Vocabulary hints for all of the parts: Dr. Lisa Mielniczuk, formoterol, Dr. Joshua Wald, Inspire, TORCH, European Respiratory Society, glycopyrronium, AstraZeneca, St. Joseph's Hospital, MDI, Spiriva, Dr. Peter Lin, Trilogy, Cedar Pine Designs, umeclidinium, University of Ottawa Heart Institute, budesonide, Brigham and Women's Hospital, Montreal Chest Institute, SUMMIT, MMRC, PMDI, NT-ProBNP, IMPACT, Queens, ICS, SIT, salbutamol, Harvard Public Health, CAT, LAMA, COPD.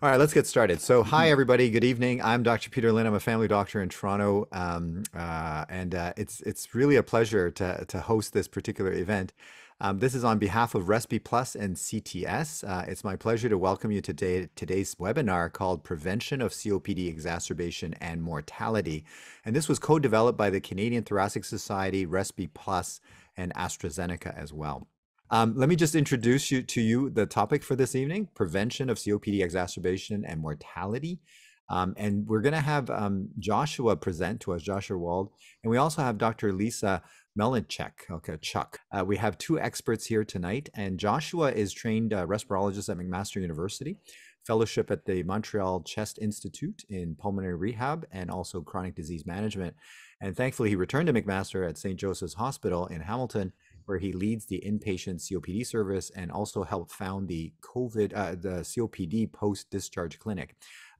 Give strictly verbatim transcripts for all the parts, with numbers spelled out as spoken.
All right, let's get started. So hi, everybody. Good evening. I'm Doctor Peter Lin. I'm a family doctor in Toronto. Um, uh, and uh, it's it's really a pleasure to, to host this particular event. Um, this is on behalf of RespiPlus and C T S. Uh, it's my pleasure to welcome you today to today's webinar called Prevention of C O P D Exacerbation and Mortality. And this was co-developed by the Canadian Thoracic Society, RespiPlus, and AstraZeneca as well. Um, let me just introduce you to you the topic for this evening, prevention of C O P D exacerbation and mortality. Um, and we're going to have um, Joshua present to us, Joshua Wald. And we also have Doctor Lisa Mielniczuk. Okay, Chuck. Uh, we have two experts here tonight. And Joshua is trained uh, respirologist at McMaster University, fellowship at the Montreal Chest Institute in pulmonary rehab and also chronic disease management. And thankfully, he returned to McMaster at Saint Joseph's Hospital in Hamilton, where he leads the inpatient C O P D service and also helped found the COVID, uh, the C O P D post-discharge clinic.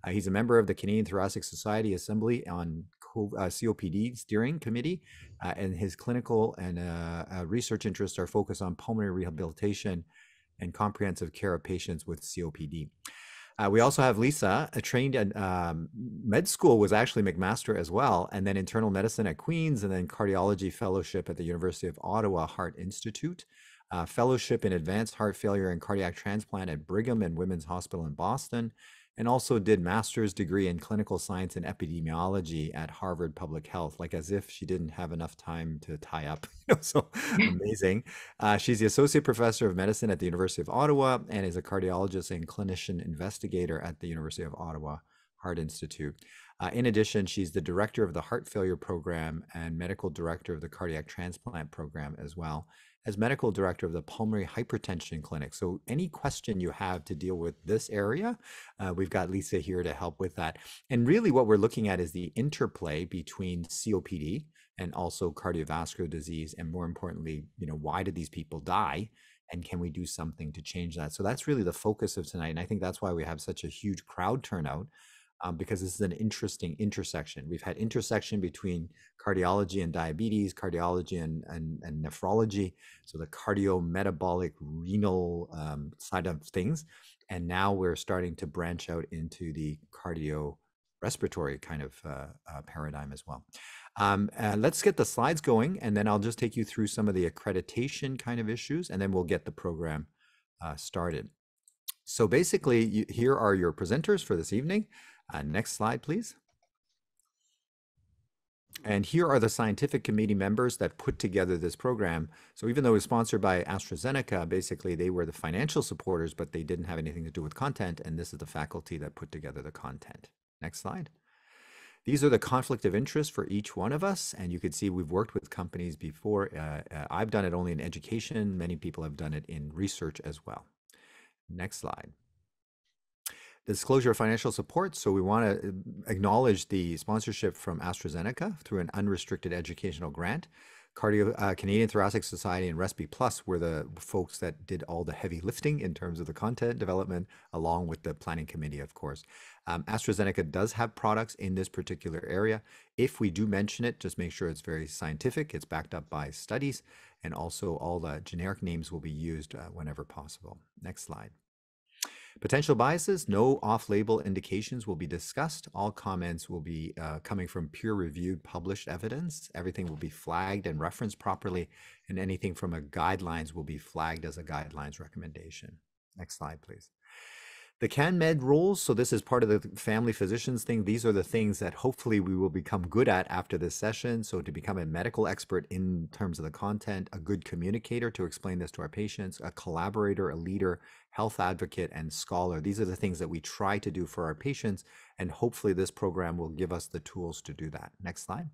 Uh, he's a member of the Canadian Thoracic Society Assembly on C O P D Steering Committee, uh, and his clinical and uh, uh, research interests are focused on pulmonary rehabilitation and comprehensive care of patients with C O P D. Uh, we also have Lisa, uh, trained at um, med school, was actually McMaster as well, and then internal medicine at Queens, and then cardiology fellowship at the University of Ottawa Heart Institute, uh, fellowship in advanced heart failure and cardiac transplant at Brigham and Women's Hospital in Boston, and also did master's degree in clinical science and epidemiology at Harvard Public Health, like as if she didn't have enough time to tie up, you know, so amazing. Uh, she's the associate professor of medicine at the University of Ottawa and is a cardiologist and clinician investigator at the University of Ottawa Heart Institute. Uh, in addition, she's the director of the heart failure program and medical director of the cardiac transplant program as well as medical director of the pulmonary hypertension clinic. So any question you have to deal with this area, uh, we've got Lisa here to help with that. And really what we're looking at is the interplay between C O P D and also cardiovascular disease. And more importantly, you know, why did these people die? And can we do something to change that? So that's really the focus of tonight. And I think that's why we have such a huge crowd turnout, um, because this is an interesting intersection. We've had intersection between cardiology and diabetes, cardiology and, and, and nephrology, so the cardiometabolic renal um, side of things. And now we're starting to branch out into the cardiorespiratory kind of uh, uh, paradigm as well. Um, uh, let's get the slides going, and then I'll just take you through some of the accreditation kind of issues, and then we'll get the program uh, started. So basically, you, here are your presenters for this evening. Uh, next slide, please. And here are the scientific committee members that put together this program. So even though it was sponsored by AstraZeneca, basically they were the financial supporters, but they didn't have anything to do with content. And this is the faculty that put together the content. Next slide. These are the conflict of interest for each one of us. And you can see we've worked with companies before. Uh, uh, I've done it only in education. Many people have done it in research as well. Next slide. Disclosure of financial support. So we want to acknowledge the sponsorship from AstraZeneca through an unrestricted educational grant. Cardio, uh, Canadian Thoracic Society and RespiPlus were the folks that did all the heavy lifting in terms of the content development, along with the planning committee, of course. Um, AstraZeneca does have products in this particular area. If we do mention it, just make sure it's very scientific, it's backed up by studies, and also all the generic names will be used uh, whenever possible. Next slide. Potential biases, no off-label indications will be discussed. All comments will be uh, coming from peer-reviewed published evidence. Everything will be flagged and referenced properly, and anything from a guidelines will be flagged as a guidelines recommendation. Next slide, please. The CanMed rules, so this is part of the family physicians thing. These are the things that hopefully we will become good at after this session. So to become a medical expert in terms of the content, a good communicator to explain this to our patients, a collaborator, a leader, health advocate, and scholar. These are the things that we try to do for our patients, and hopefully this program will give us the tools to do that. Next slide.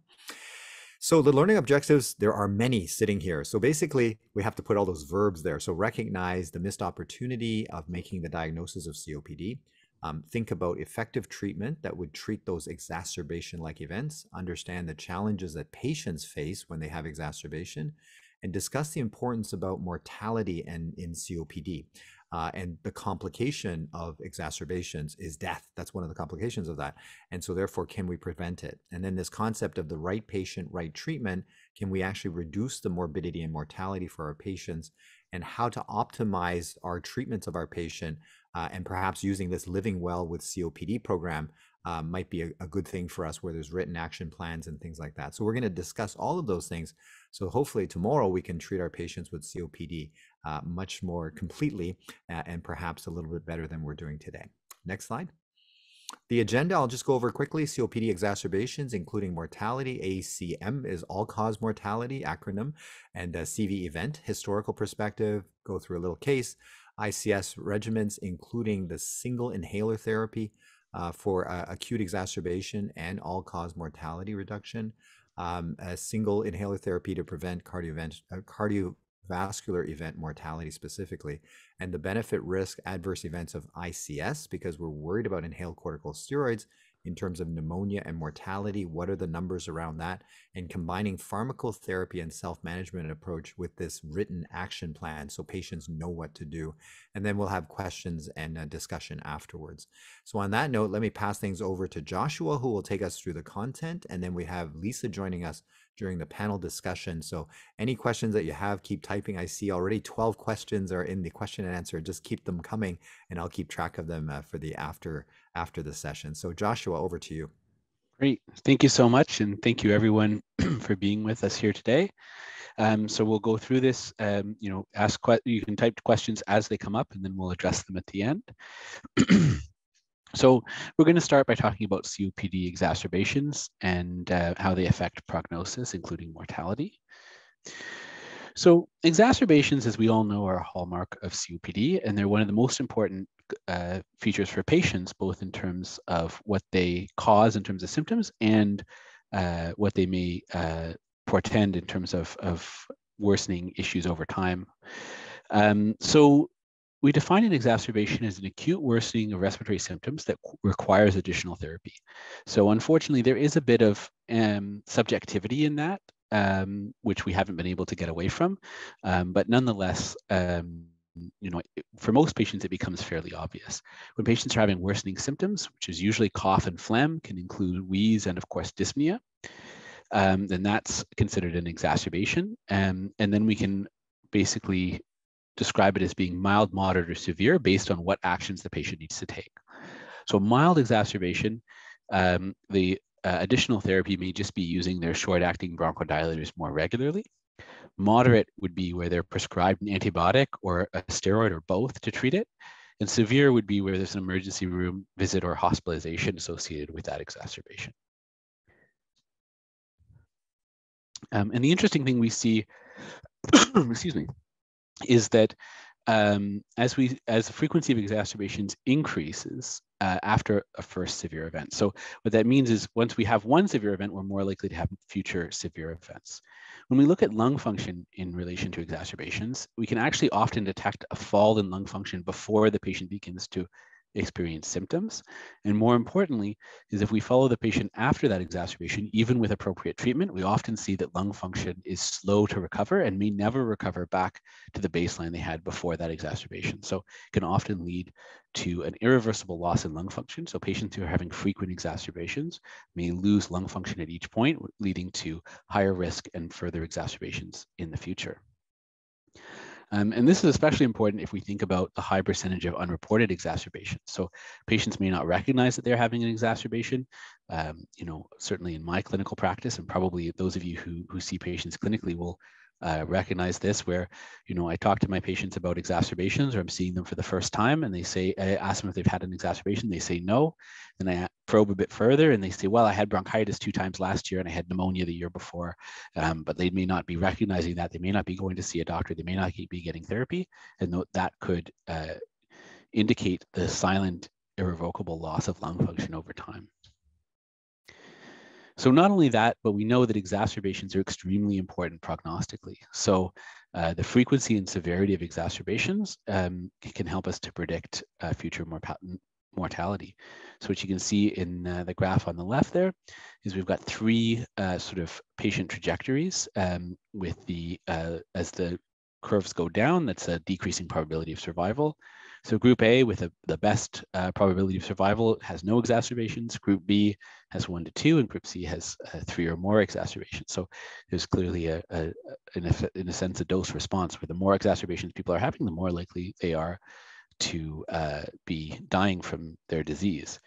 So the learning objectives, there are many sitting here. So basically, we have to put all those verbs there. So recognize the missed opportunity of making the diagnosis of C O P D. Um, think about effective treatment that would treat those exacerbation-like events. Understand the challenges that patients face when they have exacerbation. And discuss the importance about mortality and in C O P D. Uh, and the complication of exacerbations is death. That's one of the complications of that. And so therefore, can we prevent it? And then this concept of the right patient, right treatment, can we actually reduce the morbidity and mortality for our patients, and how to optimize our treatments of our patient uh, and perhaps using this Living Well with C O P D program uh, might be a, a good thing for us, where there's written action plans and things like that. So we're going to discuss all of those things. So hopefully tomorrow we can treat our patients with C O P D uh, much more completely uh, and perhaps a little bit better than we're doing today. Next slide. The agenda, I'll just go over quickly. C O P D exacerbations, including mortality. A C M is all-cause mortality acronym, and a C V event, historical perspective, go through a little case. I C S regimens, including the single inhaler therapy uh, for uh, acute exacerbation and all-cause mortality reduction, um, a single inhaler therapy to prevent cardiovascular uh, cardio vascular event mortality specifically, and the benefit risk adverse events of I C S, because we're worried about inhaled corticosteroids in terms of pneumonia and mortality. What are the numbers around that? And combining pharmacotherapy and self-management approach with this written action plan so patients know what to do. And then we'll have questions and a discussion afterwards. So on that note, let me pass things over to Joshua, who will take us through the content. And then we have Lisa joining us during the panel discussion. So any questions that you have, keep typing. I see already twelve questions are in the question and answer. Just keep them coming, and I'll keep track of them uh, for the after after the session. So Joshua, over to you. Great. Thank you so much. And thank you everyone for being with us here today. Um, so we'll go through this, um, you know, ask que- you can type questions as they come up, and then we'll address them at the end. So we're going to start by talking about C O P D exacerbations and uh, how they affect prognosis, including mortality. So exacerbations, as we all know, are a hallmark of C O P D, and they're one of the most important uh, features for patients, both in terms of what they cause in terms of symptoms and uh, what they may uh, portend in terms of, of worsening issues over time. Um, so we define an exacerbation as an acute worsening of respiratory symptoms that requires additional therapy. So unfortunately, there is a bit of um, subjectivity in that, um, which we haven't been able to get away from. Um, but nonetheless, um, you know, for most patients, it becomes fairly obvious. When patients are having worsening symptoms, which is usually cough and phlegm, can include wheeze and, of course, dyspnea, um, then that's considered an exacerbation. Um, and then we can basically describe it as being mild, moderate, or severe based on what actions the patient needs to take. So mild exacerbation, um, the uh, additional therapy may just be using their short-acting bronchodilators more regularly. Moderate would be where they're prescribed an antibiotic or a steroid or both to treat it. And severe would be where there's an emergency room visit or hospitalization associated with that exacerbation. Um, and the interesting thing we see, excuse me, is that um, as we as the frequency of exacerbations increases uh, after a first severe event. So what that means is once we have one severe event, we're more likely to have future severe events. When we look at lung function in relation to exacerbations, we can actually often detect a fall in lung function before the patient begins to experience symptoms. And more importantly, is if we follow the patient after that exacerbation, even with appropriate treatment, we often see that lung function is slow to recover and may never recover back to the baseline they had before that exacerbation. So it can often lead to an irreversible loss in lung function. So patients who are having frequent exacerbations may lose lung function at each point, leading to higher risk and further exacerbations in the future. Um, and this is especially important if we think about the high percentage of unreported exacerbations. So patients may not recognize that they're having an exacerbation. Um, you know, certainly in my clinical practice, and probably those of you who, who see patients clinically will uh, recognize this, where, you know, I talk to my patients about exacerbations, or I'm seeing them for the first time, and they say, I ask them if they've had an exacerbation. They say no. Then I probe a bit further and they say, well, I had bronchitis two times last year and I had pneumonia the year before, um, but they may not be recognizing that. They may not be going to see a doctor. They may not be getting therapy. And that could uh, indicate the silent, irrevocable loss of lung function over time. So not only that, but we know that exacerbations are extremely important prognostically. So uh, the frequency and severity of exacerbations um, can help us to predict uh, future more patent mortality. So what you can see in uh, the graph on the left there is we've got three uh, sort of patient trajectories um, with the, uh, as the curves go down, that's a decreasing probability of survival. So group A with a, the best uh, probability of survival has no exacerbations, group B has one to two, and group C has uh, three or more exacerbations. So there's clearly, a, a, in, a, in a sense, a dose response, where the more exacerbations people are having, the more likely they are to uh, be dying from their disease.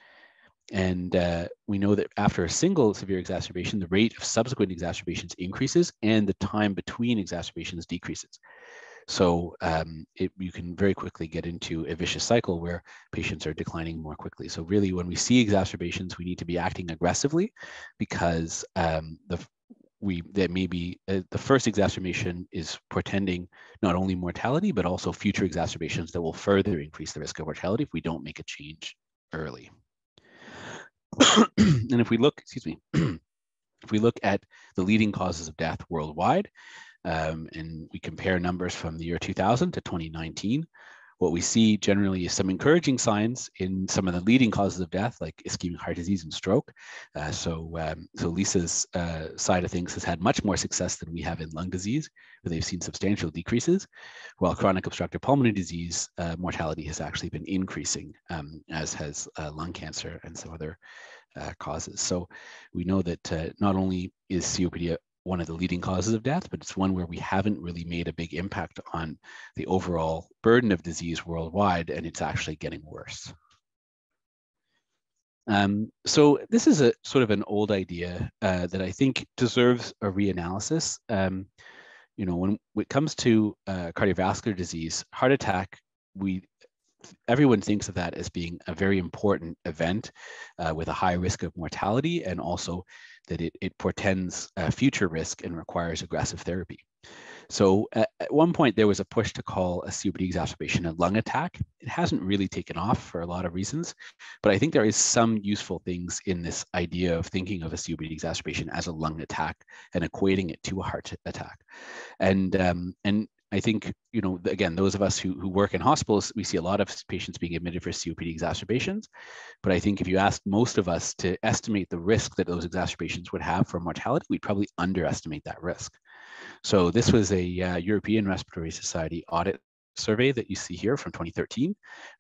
And uh, we know that after a single severe exacerbation, the rate of subsequent exacerbations increases and the time between exacerbations decreases. So um, it, you can very quickly get into a vicious cycle where patients are declining more quickly. So really, when we see exacerbations, we need to be acting aggressively, because um, the we that may be uh, the first exacerbation is portending not only mortality, but also future exacerbations that will further increase the risk of mortality if we don't make a change early. And if we look, excuse me, if we look at the leading causes of death worldwide, um, and we compare numbers from the year two thousand to twenty nineteen, what we see generally is some encouraging signs in some of the leading causes of death, like ischemic heart disease and stroke. Uh, so, um, so Lisa's uh, side of things has had much more success than we have in lung disease, where they've seen substantial decreases, while chronic obstructive pulmonary disease uh, mortality has actually been increasing, um, as has uh, lung cancer and some other uh, causes. So we know that uh, not only is C O P D a one of the leading causes of death, but it's one where we haven't really made a big impact on the overall burden of disease worldwide, and it's actually getting worse. Um, so this is a sort of an old idea uh, that I think deserves a reanalysis. Um, you know, when it comes to uh, cardiovascular disease, heart attack, we everyone thinks of that as being a very important event uh, with a high risk of mortality, and also that it, it portends uh, future risk and requires aggressive therapy. So uh, at one point, there was a push to call a C O P D exacerbation a lung attack. It hasn't really taken off for a lot of reasons, but I think there is some useful things in this idea of thinking of a C O P D exacerbation as a lung attack and equating it to a heart attack. And, um, and I think, you know, again, those of us who, who work in hospitals, we see a lot of patients being admitted for C O P D exacerbations. But I think if you ask most of us to estimate the risk that those exacerbations would have for mortality, we'd probably underestimate that risk. So this was a uh, European Respiratory Society audit survey that you see here from twenty thirteen.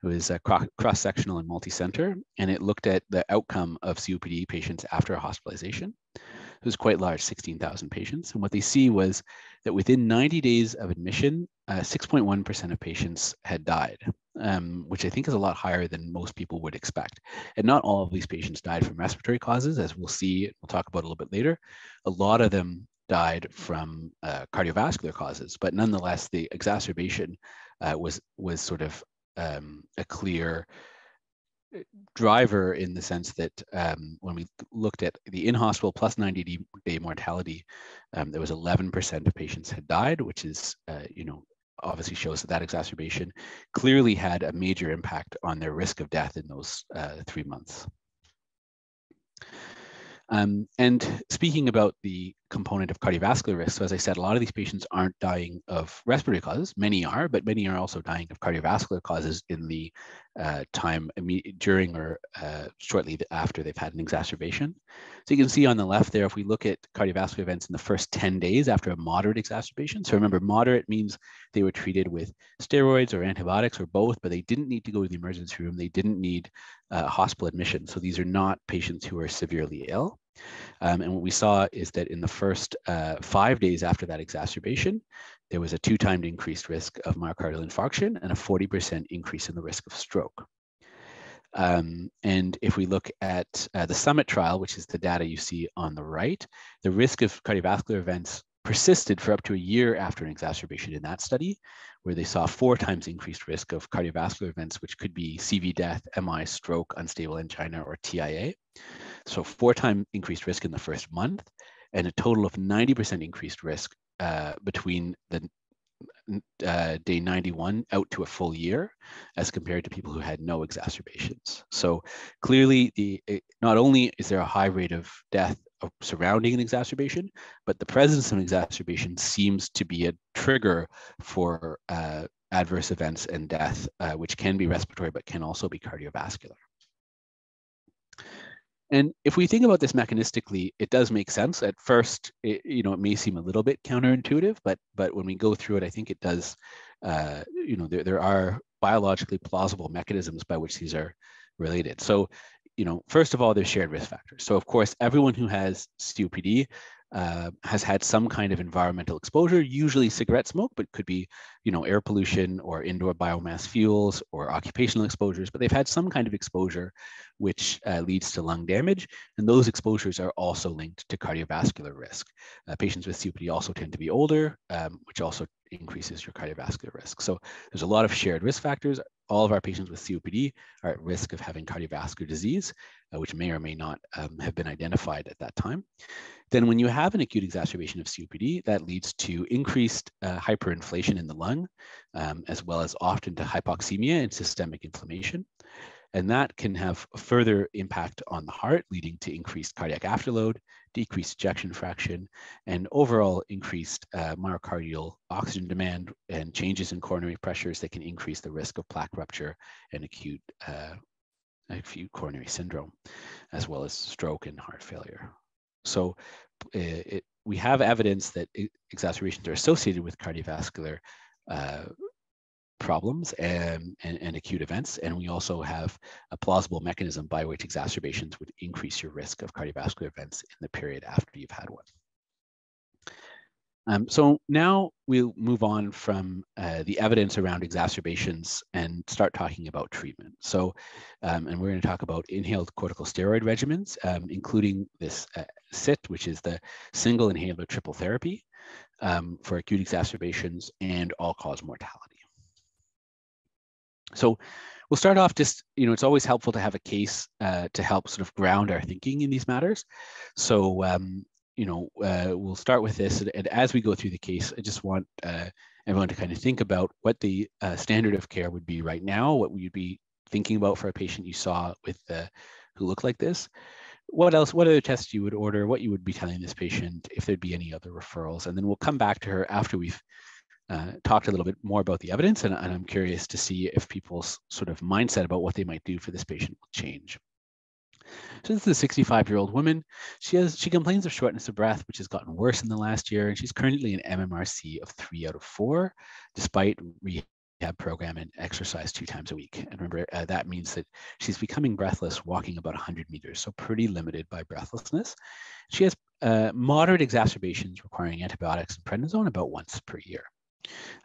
It was uh, cross-sectional and multi-center, and it looked at the outcome of C O P D patients after hospitalization. It was quite large, sixteen thousand patients. And what they see was that within ninety days of admission, six point one percent uh, of patients had died, um, which I think is a lot higher than most people would expect. And not all of these patients died from respiratory causes, as we'll see, we'll talk about a little bit later. A lot of them died from uh, cardiovascular causes, but nonetheless, the exacerbation uh, was, was sort of um, a clear driver, in the sense that um, when we looked at the in-hospital plus ninety-day mortality, um, there was eleven percent of patients had died, which is, uh, you know, obviously shows that that exacerbation clearly had a major impact on their risk of death in those uh, three months. Um, and speaking about the component of cardiovascular risk, so as I said, a lot of these patients aren't dying of respiratory causes. Many are, but many are also dying of cardiovascular causes in the uh, time during or uh, shortly after they've had an exacerbation. So you can see on the left there, if we look at cardiovascular events in the first ten days after a moderate exacerbation. So remember, moderate means they were treated with steroids or antibiotics or both, but they didn't need to go to the emergency room. They didn't need uh, hospital admission. So these are not patients who are severely ill. Um, and what we saw is that in the first uh, five days after that exacerbation, there was a two-timed increased risk of myocardial infarction and a forty percent increase in the risk of stroke. Um, and if we look at uh, the SUMMIT trial, which is the data you see on the right, the risk of cardiovascular events persisted for up to a year after an exacerbation in that study, where they saw four times increased risk of cardiovascular events, which could be C V death, M I, stroke, unstable angina, or T I A. So four times increased risk in the first month, and a total of ninety percent increased risk uh, between the uh, day ninety-one out to a full year, as compared to people who had no exacerbations. So clearly, the it, not only is there a high rate of death surrounding an exacerbation, but the presence of an exacerbation seems to be a trigger for uh, adverse events and death, uh, which can be respiratory, but can also be cardiovascular. And if we think about this mechanistically, it does make sense. At first, it, you know, it may seem a little bit counterintuitive, but but when we go through it, I think it does, uh, you know, there, there are biologically plausible mechanisms by which these are related. So, you know, first of all, there's shared risk factors. So of course, everyone who has C O P D uh, has had some kind of environmental exposure, usually cigarette smoke, but could be, you know, air pollution or indoor biomass fuels or occupational exposures, but they've had some kind of exposure which uh, leads to lung damage. And those exposures are also linked to cardiovascular risk. Uh, patients with C O P D also tend to be older, um, which also increases your cardiovascular risk. So there's a lot of shared risk factors. All of our patients with C O P D are at risk of having cardiovascular disease, uh, which may or may not um, have been identified at that time. Then when you have an acute exacerbation of C O P D, that leads to increased uh, hyperinflation in the lung, um, as well as often to hypoxemia and systemic inflammation. And that can have a further impact on the heart, leading to increased cardiac afterload, decreased ejection fraction, and overall increased uh, myocardial oxygen demand and changes in coronary pressures that can increase the risk of plaque rupture and acute, uh, acute coronary syndrome, as well as stroke and heart failure. So it, it, we have evidence that it, exacerbations are associated with cardiovascular uh, problems and, and, and acute events. And we also have a plausible mechanism by which exacerbations would increase your risk of cardiovascular events in the period after you've had one. Um, so now we'll move on from uh, the evidence around exacerbations and start talking about treatment. So, um, and we're going to talk about inhaled corticosteroid regimens, um, including this uh, S I T, which is the single inhaler triple therapy um, for acute exacerbations and all-cause mortality. So we'll start off just, you know, it's always helpful to have a case uh, to help sort of ground our thinking in these matters. So, um, you know, uh, we'll start with this. And, and as we go through the case, I just want uh, everyone to kind of think about what the uh, standard of care would be right now, what we'd be thinking about for a patient you saw with uh, who looked like this. What else, what other tests you would order, what you would be telling this patient, if there'd be any other referrals. And then we'll come back to her after we've Uh, talked a little bit more about the evidence, and, and I'm curious to see if people's sort of mindset about what they might do for this patient will change. So this is a sixty-five-year-old woman. She has she complains of shortness of breath, which has gotten worse in the last year, and she's currently an M M R C of three out of four, despite rehab program and exercise two times a week. And remember, uh, that means that she's becoming breathless, walking about one hundred meters, so pretty limited by breathlessness. She has uh, moderate exacerbations requiring antibiotics and prednisone about once per year.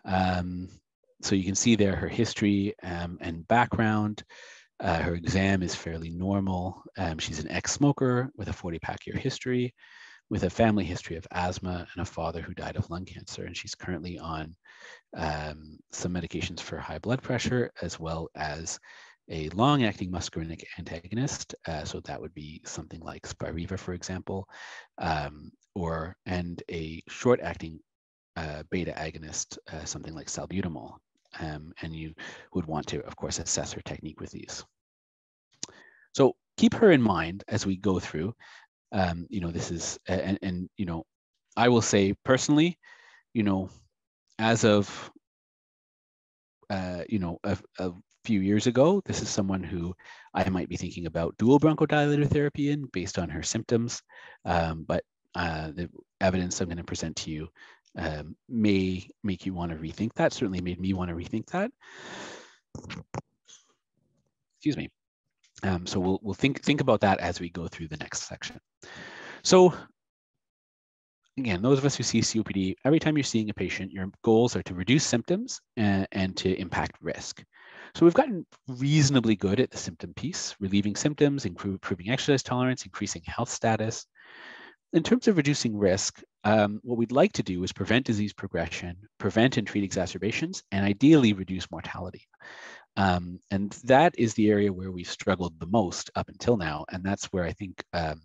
Um, so you can see there her history um, and background. Uh, her exam is fairly normal. Um, she's an ex-smoker with a forty-pack year history, with a family history of asthma and a father who died of lung cancer. And she's currently on um, some medications for high blood pressure, as well as a long-acting muscarinic antagonist. Uh, so that would be something like Spiriva, for example, um, or and a short-acting Uh, beta agonist, uh, something like salbutamol, um, and you would want to, of course, assess her technique with these. So keep her in mind as we go through. Um, you know, this is, and, and you know, I will say personally, you know, as of, uh, you know, a, a few years ago, this is someone who I might be thinking about dual bronchodilator therapy in based on her symptoms, um, but uh, the evidence I'm going to present to you Um, may make you want to rethink that. Certainly made me want to rethink that. Excuse me. Um, so we'll we'll think think about that as we go through the next section. So again, those of us who see C O P D, every time you're seeing a patient, your goals are to reduce symptoms and, and to impact risk. So we've gotten reasonably good at the symptom piece, relieving symptoms, improve, improving exercise tolerance, increasing health status. In terms of reducing risk, um, what we'd like to do is prevent disease progression, prevent and treat exacerbations, and ideally reduce mortality. Um, and that is the area where we've struggled the most up until now. And that's where I think um,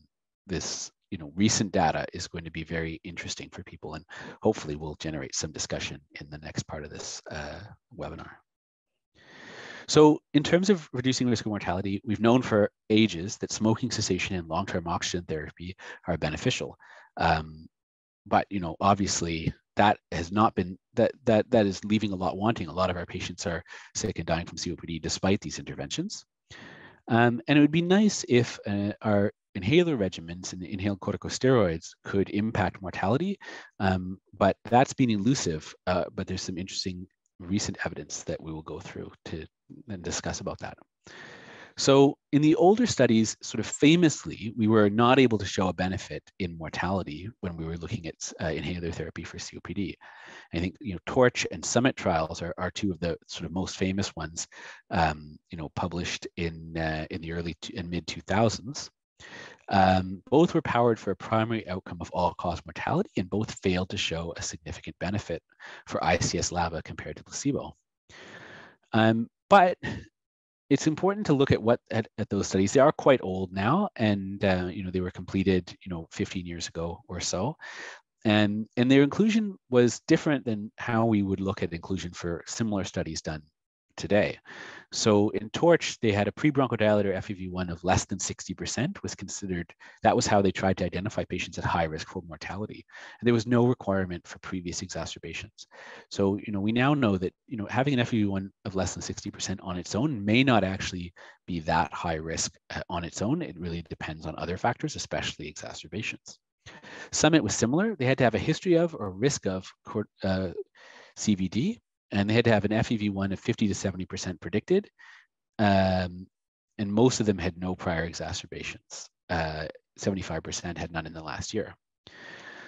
this you know, recent data is going to be very interesting for people, and hopefully will generate some discussion in the next part of this uh, webinar. So in terms of reducing risk of mortality, we've known for ages that smoking cessation and long-term oxygen therapy are beneficial. Um, but, you know, obviously that has not been, that, that, that is leaving a lot wanting. A lot of our patients are sick and dying from C O P D despite these interventions. Um, and it would be nice if uh, our inhaler regimens and the inhaled corticosteroids could impact mortality, um, but that's been elusive, uh, but there's some interesting recent evidence that we will go through to and discuss about that. So in the older studies, sort of famously, we were not able to show a benefit in mortality when we were looking at uh, inhaler therapy for C O P D. And I think, you know, TORCH and SUMMIT trials are, are two of the sort of most famous ones, um, you know, published in, uh, in the early and mid two thousands. Um, both were powered for a primary outcome of all-cause mortality, and both failed to show a significant benefit for I C S LABA compared to placebo. Um, but it's important to look at what at, at those studies. They are quite old now, and uh, you know, they were completed, you know, fifteen years ago or so, and and their inclusion was different than how we would look at inclusion for similar studies done today. So in TORCH, they had a pre-bronchodilator F E V one of less than sixty percent was considered. That was how they tried to identify patients at high risk for mortality. And there was no requirement for previous exacerbations. So, you know, we now know that, you know, having an F E V one of less than sixty percent on its own may not actually be that high risk on its own. It really depends on other factors, especially exacerbations. SUMMIT was similar. They had to have a history of or risk of uh, C V D, and they had to have an F E V one of fifty to seventy percent predicted, um, and most of them had no prior exacerbations. Uh, seventy-five percent had none in the last year.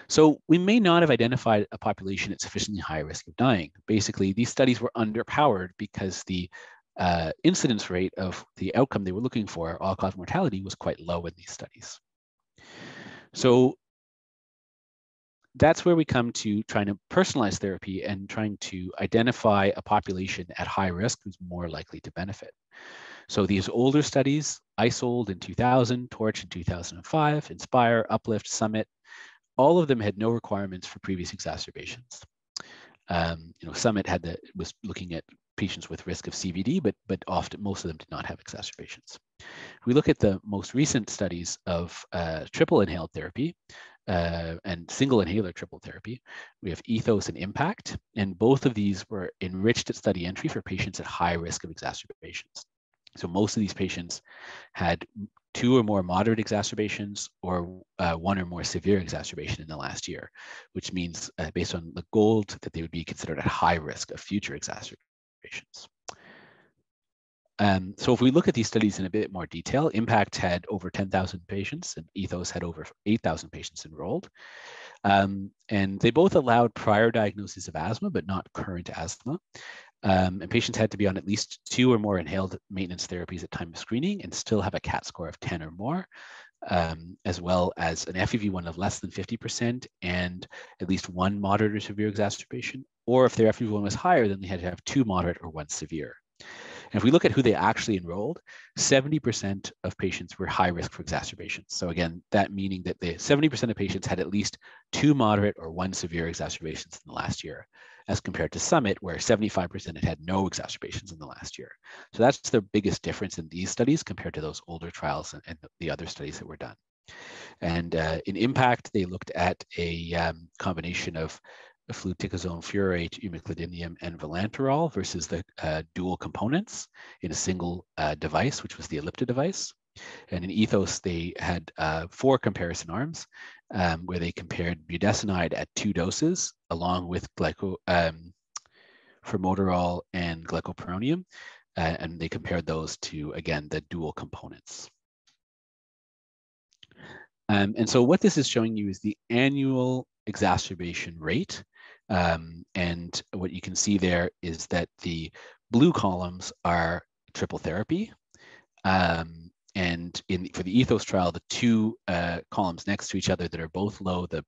So we may not have identified a population at sufficiently high risk of dying. Basically, these studies were underpowered because the uh, incidence rate of the outcome they were looking for, all-cause mortality, was quite low in these studies. So that's where we come to trying to personalize therapy and trying to identify a population at high risk who's more likely to benefit. So these older studies, ISOLD in two thousand, TORCH in two thousand five, INSPIRE, UPLIFT, SUMMIT, all of them had no requirements for previous exacerbations. Um, you know, SUMMIT had the, was looking at patients with risk of C V D, but, but often most of them did not have exacerbations. If we look at the most recent studies of uh, triple inhaled therapy, Uh, and single inhaler triple therapy, we have ETHOS and IMPACT, and both of these were enriched at study entry for patients at high risk of exacerbations. So most of these patients had two or more moderate exacerbations or uh, one or more severe exacerbation in the last year, which means uh, based on the gold that they would be considered at high risk of future exacerbations. Um, so if we look at these studies in a bit more detail, IMPACT had over ten thousand patients and ETHOS had over eight thousand patients enrolled. Um, and they both allowed prior diagnosis of asthma, but not current asthma. Um, and patients had to be on at least two or more inhaled maintenance therapies at time of screening and still have a CAT score of ten or more, um, as well as an F E V one of less than fifty percent and at least one moderate or severe exacerbation. Or if their F E V one was higher, then they had to have two moderate or one severe. And if we look at who they actually enrolled, seventy percent of patients were high risk for exacerbations. So again, that meaning that the seventy percent of patients had at least two moderate or one severe exacerbations in the last year, as compared to SUMMIT, where seventy-five percent had had no exacerbations in the last year. So that's the biggest difference in these studies compared to those older trials and, and the other studies that were done. And uh, in IMPACT, they looked at a um, combination of fluticasone furoate, umeclidinium, and volanterol versus the uh, dual components in a single uh, device, which was the Ellipta device. And in ETHOS, they had uh, four comparison arms um, where they compared budesonide at two doses along with glyco, um, formoterol and glycopyrronium. Uh, and they compared those to, again, the dual components. Um, and so what this is showing you is the annual exacerbation rate. Um, and what you can see there is that the blue columns are triple therapy. Um, and in for the ETHOS trial, the two uh, columns next to each other that are both low, the,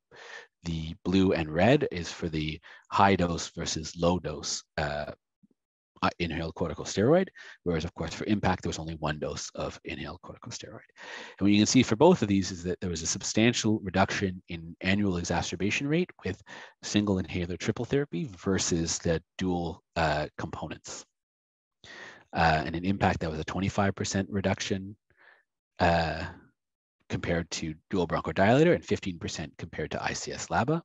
the blue and red, is for the high dose versus low dose uh, inhaled corticosteroid, whereas of course for IMPACT, there was only one dose of inhaled corticosteroid. And what you can see for both of these is that there was a substantial reduction in annual exacerbation rate with single inhaler triple therapy versus the dual uh, components. Uh, and in IMPACT, that was a twenty-five percent reduction uh, compared to dual bronchodilator and fifteen percent compared to I C S LABA.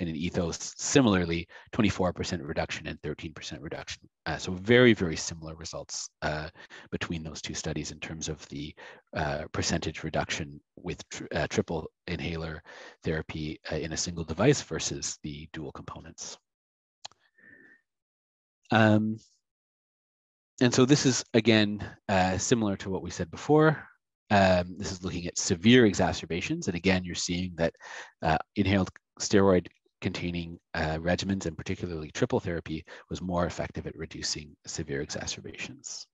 And in ETHOS, similarly, twenty-four percent reduction and thirteen percent reduction. Uh, so very, very similar results uh, between those two studies in terms of the uh, percentage reduction with tr uh, triple inhaler therapy uh, in a single device versus the dual components. Um, and so this is, again, uh, similar to what we said before. Um, this is looking at severe exacerbations. And again, you're seeing that uh, inhaled steroid-containing uh, regimens, and particularly triple therapy, was more effective at reducing severe exacerbations.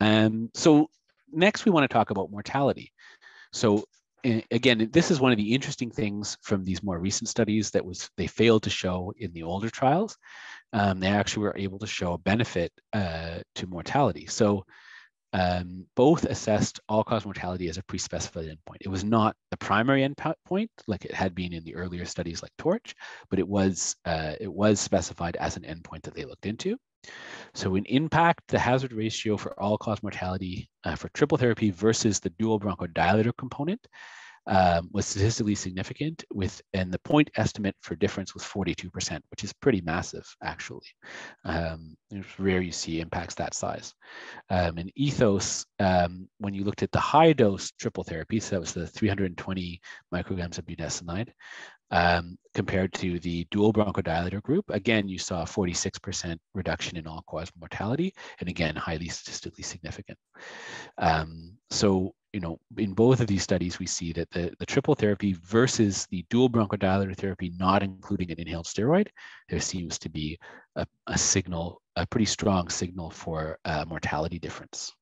Um, so next, we want to talk about mortality. So again, this is one of the interesting things from these more recent studies that was they failed to show in the older trials. Um, they actually were able to show a benefit uh, to mortality. So Um, both assessed all-cause mortality as a pre-specified endpoint. It was not the primary endpoint like it had been in the earlier studies like TORCH, but it was, uh, it was specified as an endpoint that they looked into. So in IMPACT, the hazard ratio for all-cause mortality uh, for triple therapy versus the dual bronchodilator component um, was statistically significant, with, and the point estimate for difference was forty-two percent, which is pretty massive, actually. Um, it's rare you see impacts that size. Um, in ETHOS, um, when you looked at the high dose triple therapy, so that was the three hundred twenty micrograms of budesonide, um, compared to the dual bronchodilator group, again, you saw a forty-six percent reduction in all-cause mortality, and again, highly statistically significant. Um, so, you know, in both of these studies, we see that the, the triple therapy versus the dual bronchodilator therapy, not including an inhaled steroid, there seems to be a, a signal, a pretty strong signal for uh, mortality difference.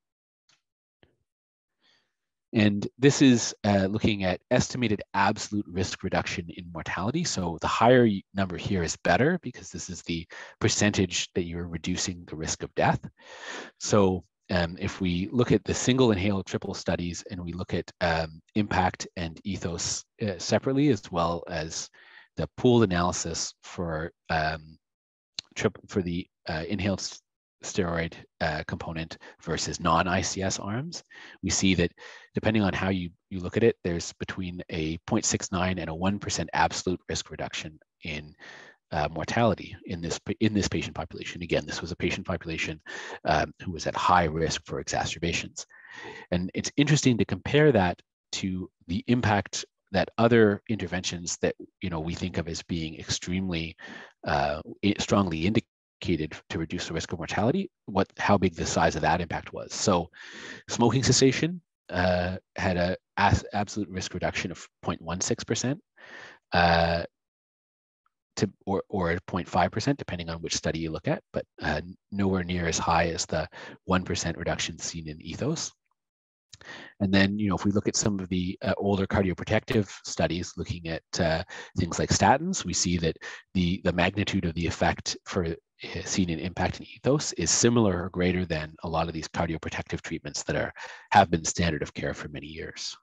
And this is uh, looking at estimated absolute risk reduction in mortality. So the higher number here is better because this is the percentage that you're reducing the risk of death. So Um, if we look at the single inhaled triple studies and we look at um, IMPACT and ETHOS uh, separately, as well as the pooled analysis for um, triple for the uh, inhaled steroid uh, component versus non I C S arms, we see that depending on how you, you look at it, there's between a zero point six nine and a one percent absolute risk reduction in Uh, mortality in this in this patient population. Again, this was a patient population um, who was at high risk for exacerbations, and it's interesting to compare that to the impact that other interventions that you know we think of as being extremely uh, strongly indicated to reduce the risk of mortality. What how big the size of that impact was. So, smoking cessation uh, had a as absolute risk reduction of zero point one six percent. Uh, To, or, or zero point five percent, depending on which study you look at, but uh, nowhere near as high as the one percent reduction seen in ETHOS. And then, you know, if we look at some of the uh, older cardioprotective studies looking at uh, things like statins, we see that the, the magnitude of the effect for uh, seen in IMPACT and ETHOS is similar or greater than a lot of these cardioprotective treatments that are have been standard of care for many years.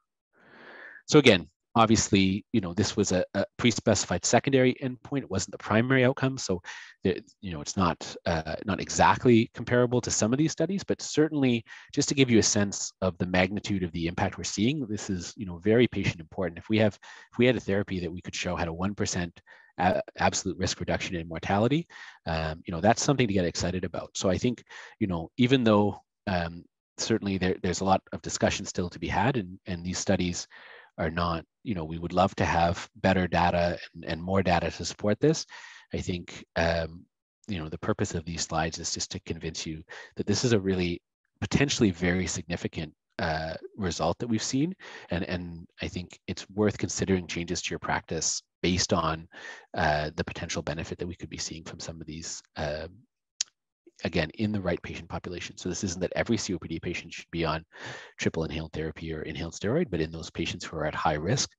So again, obviously, you know, this was a, a pre-specified secondary endpoint. It wasn't the primary outcome, so there, you know, it's not uh, not exactly comparable to some of these studies, but certainly just to give you a sense of the magnitude of the impact we're seeing, this is, you know, very patient important. If we have, if we had a therapy that we could show had a one percent absolute risk reduction in mortality, um, you know, that's something to get excited about. So I think, you know, even though um, certainly there, there's a lot of discussion still to be had, and and these studies are not, you know, we would love to have better data and, and more data to support this. I think, um, you know, the purpose of these slides is just to convince you that this is a really potentially very significant uh, result that we've seen. And, and I think it's worth considering changes to your practice based on uh, the potential benefit that we could be seeing from some of these, uh, again, in the right patient population. So this isn't that every C O P D patient should be on triple inhaled therapy or inhaled steroid, but in those patients who are at high risk,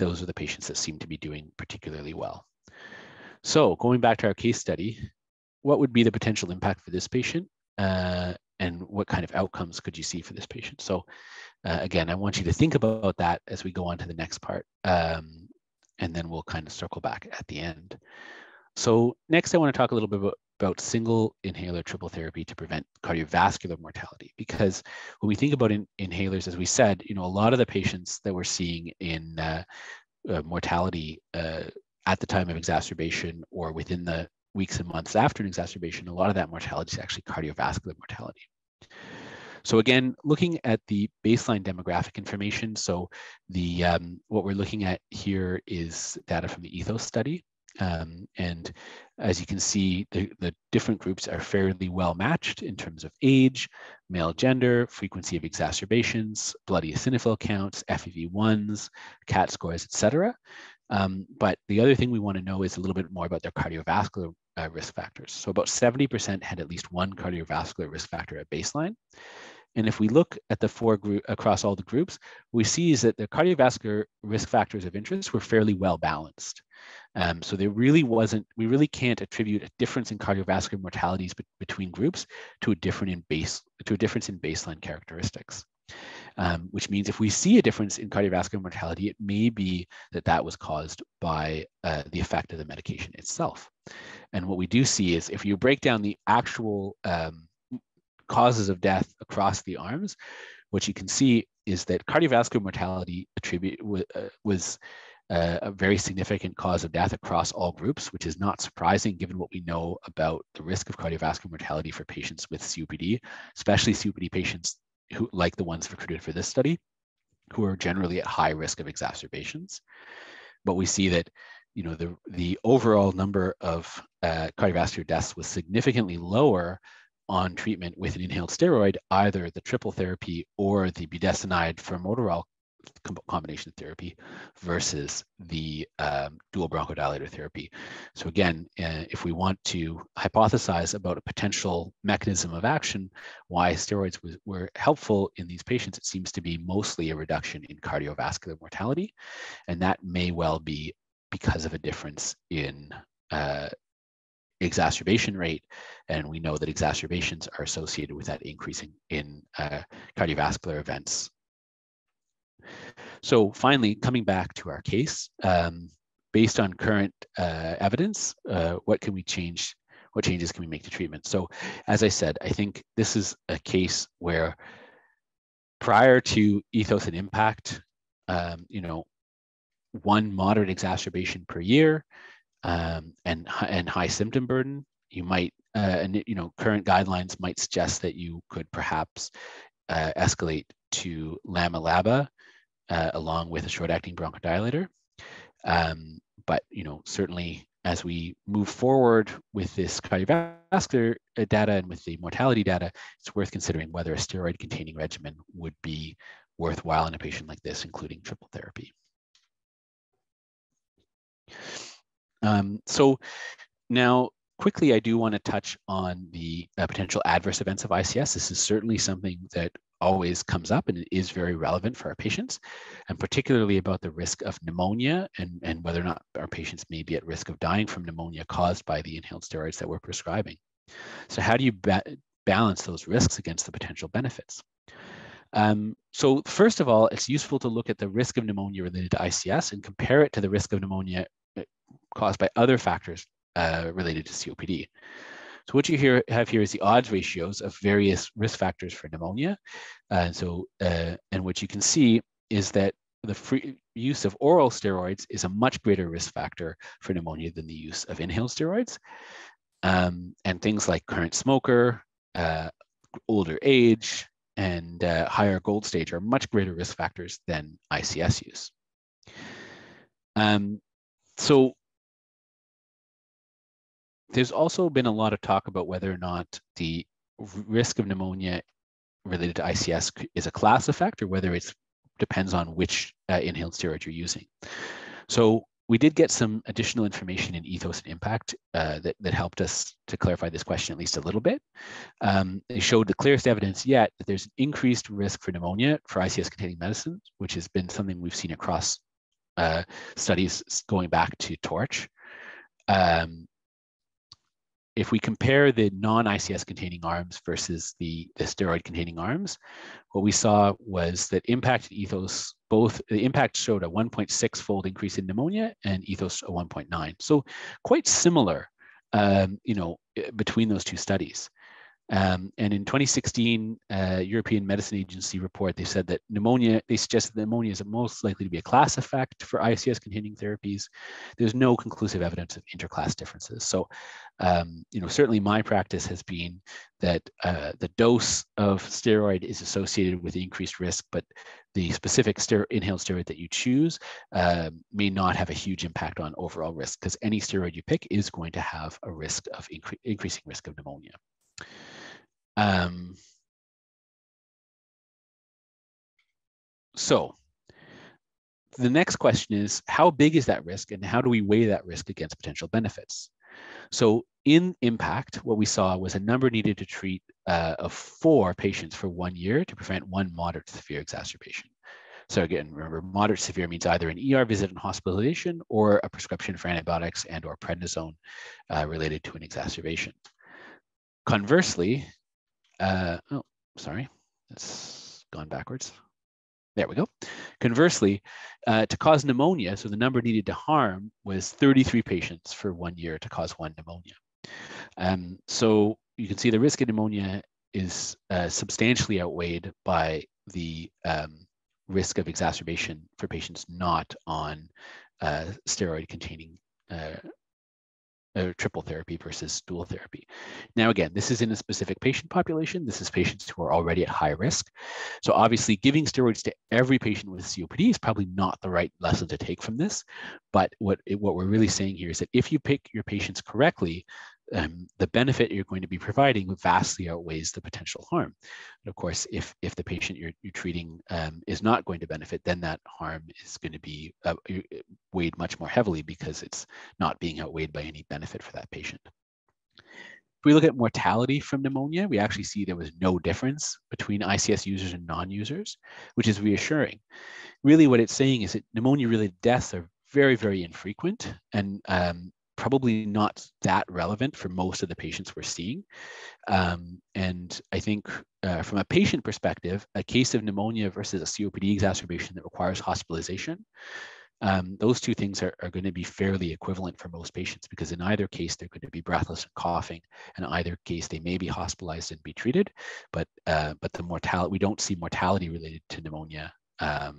those are the patients that seem to be doing particularly well. So going back to our case study, what would be the potential impact for this patient? Uh, and what kind of outcomes could you see for this patient? So uh, again, I want you to think about that as we go on to the next part. Um, and then we'll kind of circle back at the end. So next I want to talk a little bit about about single inhaler triple therapy to prevent cardiovascular mortality. Because when we think about in, inhalers, as we said, you know, a lot of the patients that we're seeing in uh, uh, mortality uh, at the time of exacerbation or within the weeks and months after an exacerbation, a lot of that mortality is actually cardiovascular mortality. So again, looking at the baseline demographic information, so the um, what we're looking at here is data from the ETHOS study. Um, and as you can see, the, the different groups are fairly well matched in terms of age, male gender, frequency of exacerbations, blood eosinophil counts, F E V ones, CAT scores, et cetera. Um, but the other thing we want to know is a little bit more about their cardiovascular uh, risk factors. So about seventy percent had at least one cardiovascular risk factor at baseline. And if we look at the four group across all the groups, we see is that the cardiovascular risk factors of interest were fairly well balanced. Um, so there really wasn't, we really can't attribute a difference in cardiovascular mortalities be between groups to a different in base to a difference in baseline characteristics. Um, which means if we see a difference in cardiovascular mortality, it may be that that was caused by uh, the effect of the medication itself. And what we do see is if you break down the actual um, causes of death across the arms, what you can see is that cardiovascular mortality attribute uh, was Uh, a very significant cause of death across all groups, which is not surprising given what we know about the risk of cardiovascular mortality for patients with C O P D, especially C O P D patients who, like the ones recruited for this study, who are generally at high risk of exacerbations. But we see that, you know, the, the overall number of uh, cardiovascular deaths was significantly lower on treatment with an inhaled steroid, either the triple therapy or the budesonide formoterol combination therapy versus the um, dual bronchodilator therapy. So again, uh, if we want to hypothesize about a potential mechanism of action, why steroids was, were helpful in these patients, it seems to be mostly a reduction in cardiovascular mortality. And that may well be because of a difference in uh, exacerbation rate. And we know that exacerbations are associated with that increasing in uh, cardiovascular events. So finally, coming back to our case, um, based on current uh, evidence, uh, what can we change? What changes can we make to treatment? So as I said, I think this is a case where prior to ETHOS and IMPACT, um, you know, one moderate exacerbation per year um, and, and high symptom burden, you might, uh, and you know, current guidelines might suggest that you could perhaps uh, escalate to LAMA-LABA, Uh, along with a short-acting bronchodilator. Um, but, you know, certainly as we move forward with this cardiovascular data and with the mortality data, it's worth considering whether a steroid-containing regimen would be worthwhile in a patient like this, including triple therapy. Um, so now, quickly, I do want to touch on the uh, potential adverse events of I C S. This is certainly something that always comes up and it is very relevant for our patients, and particularly about the risk of pneumonia and, and whether or not our patients may be at risk of dying from pneumonia caused by the inhaled steroids that we're prescribing. So how do you ba balance those risks against the potential benefits? Um, so first of all, it's useful to look at the risk of pneumonia related to I C S and compare it to the risk of pneumonia caused by other factors uh, related to C O P D. So what you here have here is the odds ratios of various risk factors for pneumonia. Uh, so, uh, and what you can see is that the free use of oral steroids is a much greater risk factor for pneumonia than the use of inhaled steroids. Um, and things like current smoker, uh, older age, and uh, higher gold stage are much greater risk factors than I C S use. Um, so, There's also been a lot of talk about whether or not the risk of pneumonia related to I C S is a class effect or whether it depends on which uh, inhaled steroid you're using. So we did get some additional information in ETHOS and IMPACT uh, that, that helped us to clarify this question at least a little bit. Um, it showed the clearest evidence yet that there's an increased risk for pneumonia for I C S-containing medicines, which has been something we've seen across uh, studies going back to TORCH. Um, If we compare the non-I C S containing arms versus the, the steroid containing arms, what we saw was that IMPACT and ETHOS, both the IMPACT showed a one point six fold increase in pneumonia and ETHOS a one point nine. So quite similar, um, you know, between those two studies. Um, and in twenty sixteen, uh, European Medicine Agency report, they said that pneumonia, they suggested that pneumonia is most likely to be a class effect for I C S-containing therapies. There's no conclusive evidence of interclass differences. So, um, you know, certainly my practice has been that uh, the dose of steroid is associated with increased risk, but the specific stero- inhaled steroid that you choose uh, may not have a huge impact on overall risk, because any steroid you pick is going to have a risk of incre- increasing risk of pneumonia. Um, so the next question is, how big is that risk and how do we weigh that risk against potential benefits? So in IMPACT, what we saw was a number needed to treat uh, of four patients for one year to prevent one moderate to severe exacerbation. So again, remember, moderate to severe means either an E R visit and hospitalization or a prescription for antibiotics and or prednisone uh, related to an exacerbation. Conversely, uh, oh, sorry, it's gone backwards. There we go. Conversely, uh, to cause pneumonia, so the number needed to harm was thirty-three patients for one year to cause one pneumonia. Um, so you can see the risk of pneumonia is uh, substantially outweighed by the um, risk of exacerbation for patients not on uh, steroid-containing uh, Uh, triple therapy versus dual therapy. Now, again, this is in a specific patient population. This is patients who are already at high risk. So obviously giving steroids to every patient with C O P D is probably not the right lesson to take from this. But what, what we're really saying here is that if you pick your patients correctly, um, the benefit you're going to be providing vastly outweighs the potential harm. And of course, if, if the patient you're, you're treating um, is not going to benefit, then that harm is going to be uh, weighed much more heavily because it's not being outweighed by any benefit for that patient. If we look at mortality from pneumonia, we actually see there was no difference between I C S users and non-users, which is reassuring. Really what it's saying is that pneumonia-related deaths are very, very infrequent and um, probably not that relevant for most of the patients we're seeing. Um, and I think uh, from a patient perspective, a case of pneumonia versus a C O P D exacerbation that requires hospitalization, um, those two things are, are going to be fairly equivalent for most patients, because in either case, they're going to be breathless and coughing. In either case, they may be hospitalized and be treated, but uh, but the mortality, we don't see mortality related to pneumonia um,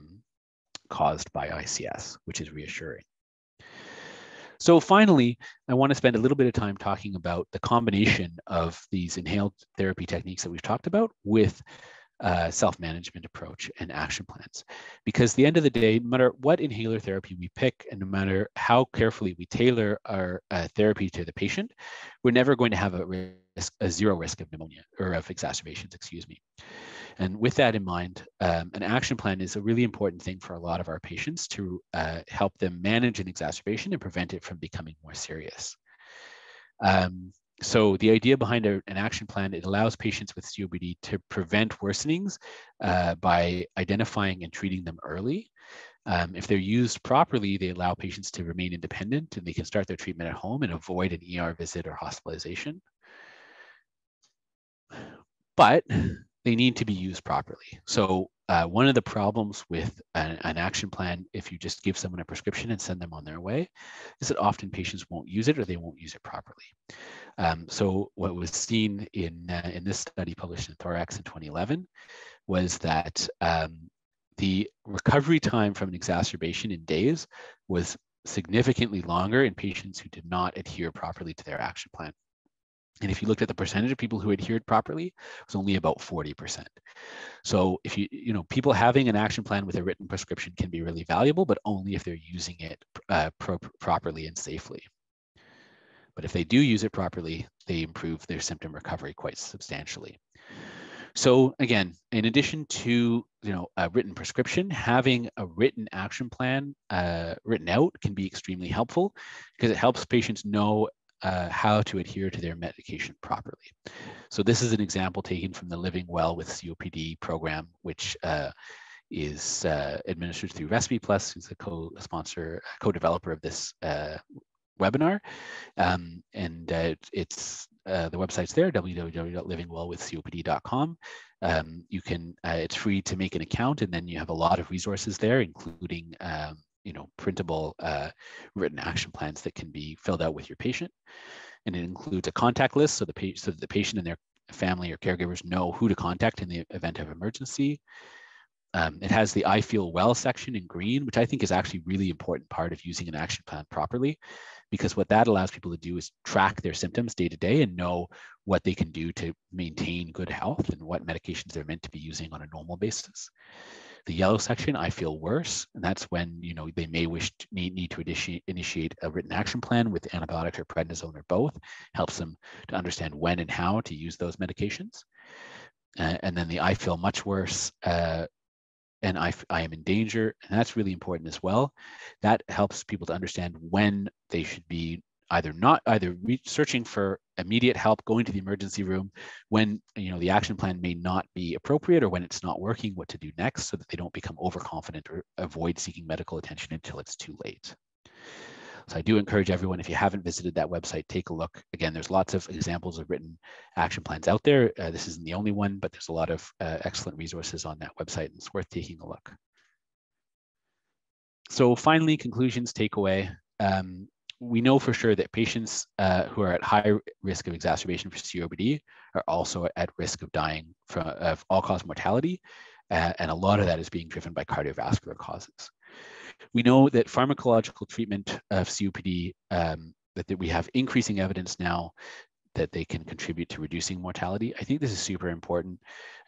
caused by I C S, which is reassuring. So finally, I want to spend a little bit of time talking about the combination of these inhaled therapy techniques that we've talked about with uh, self-management approach and action plans. Because at the end of the day, no matter what inhaler therapy we pick and no matter how carefully we tailor our uh, therapy to the patient, we're never going to have a, risk, a zero risk of pneumonia or of exacerbations, excuse me. And with that in mind, um, an action plan is a really important thing for a lot of our patients to uh, help them manage an exacerbation and prevent it from becoming more serious. Um, so the idea behind a, an action plan, it allows patients with C O P D to prevent worsenings uh, by identifying and treating them early. Um, if they're used properly, they allow patients to remain independent and they can start their treatment at home and avoid an E R visit or hospitalization. But they need to be used properly. So uh, one of the problems with an, an action plan, if you just give someone a prescription and send them on their way, is that often patients won't use it or they won't use it properly. Um, so what was seen in, uh, in this study published in Thorax in twenty eleven was that um, the recovery time from an exacerbation in days was significantly longer in patients who did not adhere properly to their action plan. And if you looked at the percentage of people who adhered properly, it was only about forty percent. So if you, you know, people having an action plan with a written prescription can be really valuable, but only if they're using it uh, pro properly and safely. But if they do use it properly, they improve their symptom recovery quite substantially. So again, in addition to, you know, a written prescription, having a written action plan uh, written out can be extremely helpful because it helps patients know Uh, how to adhere to their medication properly. So this is an example taken from the Living Well with C O P D program, which uh, is uh, administered through RespiPlus, who's the co-sponsor, co-developer of this uh, webinar. Um, and uh, it's uh, the website's there, w w w dot living well with C O P D dot com. Um, you can, uh, it's free to make an account, and then you have a lot of resources there, including um, you know, printable uh, written action plans that can be filled out with your patient. And it includes a contact list so the, so the patient and their family or caregivers know who to contact in the event of emergency. Um, it has the I feel well section in green, which I think is actually a really important part of using an action plan properly, because what that allows people to do is track their symptoms day to day and know what they can do to maintain good health and what medications they're meant to be using on a normal basis. The yellow section, I feel worse, and that's when you know they may wish to need, need to initiate, initiate a written action plan with antibiotics or prednisone or both. Helps them to understand when and how to use those medications. Uh, and then the I feel much worse, uh, and I, I am in danger, and that's really important as well. That helps people to understand when they should be either not either searching for immediate help, going to the emergency room, when you know the action plan may not be appropriate, or when it's not working, what to do next, so that they don't become overconfident or avoid seeking medical attention until it's too late. So I do encourage everyone, if you haven't visited that website, take a look. Again, there's lots of examples of written action plans out there. Uh, this isn't the only one, but there's a lot of uh, excellent resources on that website, and it's worth taking a look. So finally, conclusions, takeaway. Um, We know for sure that patients uh, who are at high risk of exacerbation for C O P D are also at risk of dying from of all-cause mortality, uh, and a lot of that is being driven by cardiovascular causes. We know that pharmacological treatment of C O P D, um, that, that we have increasing evidence now that they can contribute to reducing mortality. I think this is super important.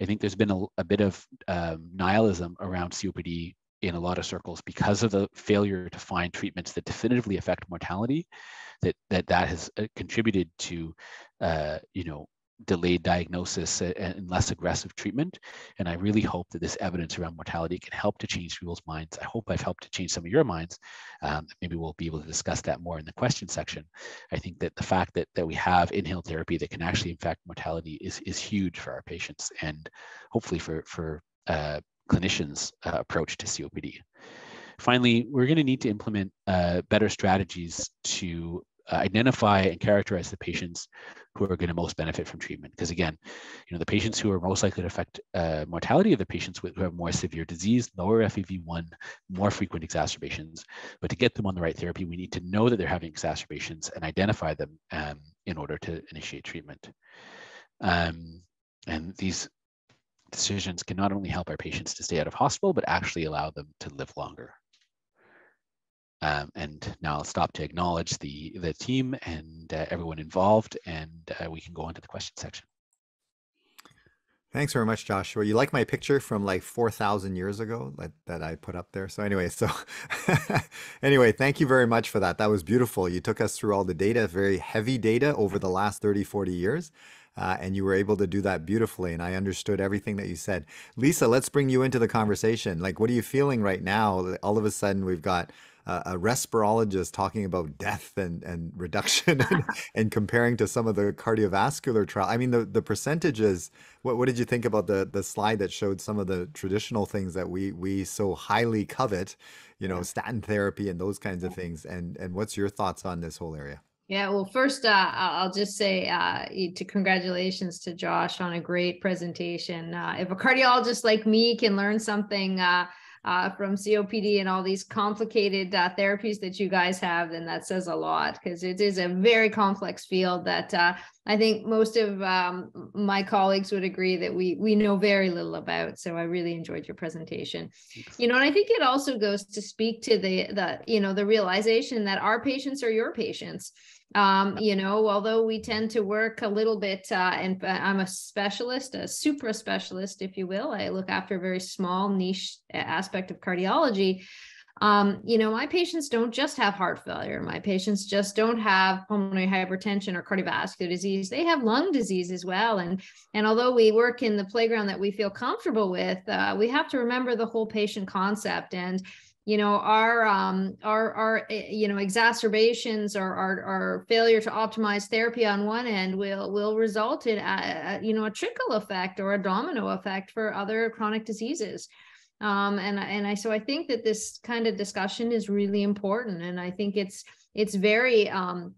I think there's been a, a bit of um, nihilism around C O P D in a lot of circles because of the failure to find treatments that definitively affect mortality, that that, that has contributed to, uh, you know, delayed diagnosis and less aggressive treatment. And I really hope that this evidence around mortality can help to change people's minds. I hope I've helped to change some of your minds. Um, maybe we'll be able to discuss that more in the question section. I think that the fact that, that we have inhaled therapy that can actually affect mortality is, is huge for our patients, and hopefully for, for uh, clinicians' uh, approach to C O P D. Finally, we're going to need to implement uh, better strategies to uh, identify and characterize the patients who are going to most benefit from treatment. Because again, you know, the patients who are most likely to affect uh, mortality are the patients with, who have more severe disease, lower F E V one, more frequent exacerbations. But to get them on the right therapy, we need to know that they're having exacerbations and identify them um, in order to initiate treatment. Um, and these decisions can not only help our patients to stay out of hospital, but actually allow them to live longer. Um, and now I'll stop to acknowledge the, the team and uh, everyone involved, and uh, we can go into the question section. Thanks very much, Joshua. You like my picture from like four thousand years ago that, that I put up there. So anyway, so anyway, thank you very much for that. That was beautiful. You took us through all the data, very heavy data over the last thirty, forty years. Uh, and you were able to do that beautifully, and I understood everything that you said. Lisa, let's bring you into the conversation. Like, what are you feeling right now? All of a sudden, we've got uh, a respirologist talking about death and, and reduction and, and comparing to some of the cardiovascular trial. I mean, the, the percentages, what, what did you think about the, the slide that showed some of the traditional things that we, we so highly covet, you know, statin therapy and those kinds of things? And, and what's your thoughts on this whole area? Yeah, well, first, uh, I'll just say uh, to congratulations to Josh on a great presentation. Uh, if a cardiologist like me can learn something uh, uh, from C O P D and all these complicated uh, therapies that you guys have, then that says a lot, because it is a very complex field that uh, I think most of um, my colleagues would agree that we we know very little about. So I really enjoyed your presentation. You know, and I think it also goes to speak to the, the you know, the realization that our patients are your patients. Um, you know, although we tend to work a little bit, uh, and I'm a specialist, a supra specialist, if you will, I look after a very small niche aspect of cardiology. Um, you know, my patients don't just have heart failure. My patients just don't have pulmonary hypertension or cardiovascular disease. They have lung disease as well. And, and although we work in the playground that we feel comfortable with, uh, we have to remember the whole patient concept. And you know, our, um, our, our, you know, exacerbations or our, our failure to optimize therapy on one end will, will result in, a, a, you know, a trickle effect or a domino effect for other chronic diseases. Um, and, and I, so I think that this kind of discussion is really important. And I think it's, it's very, um,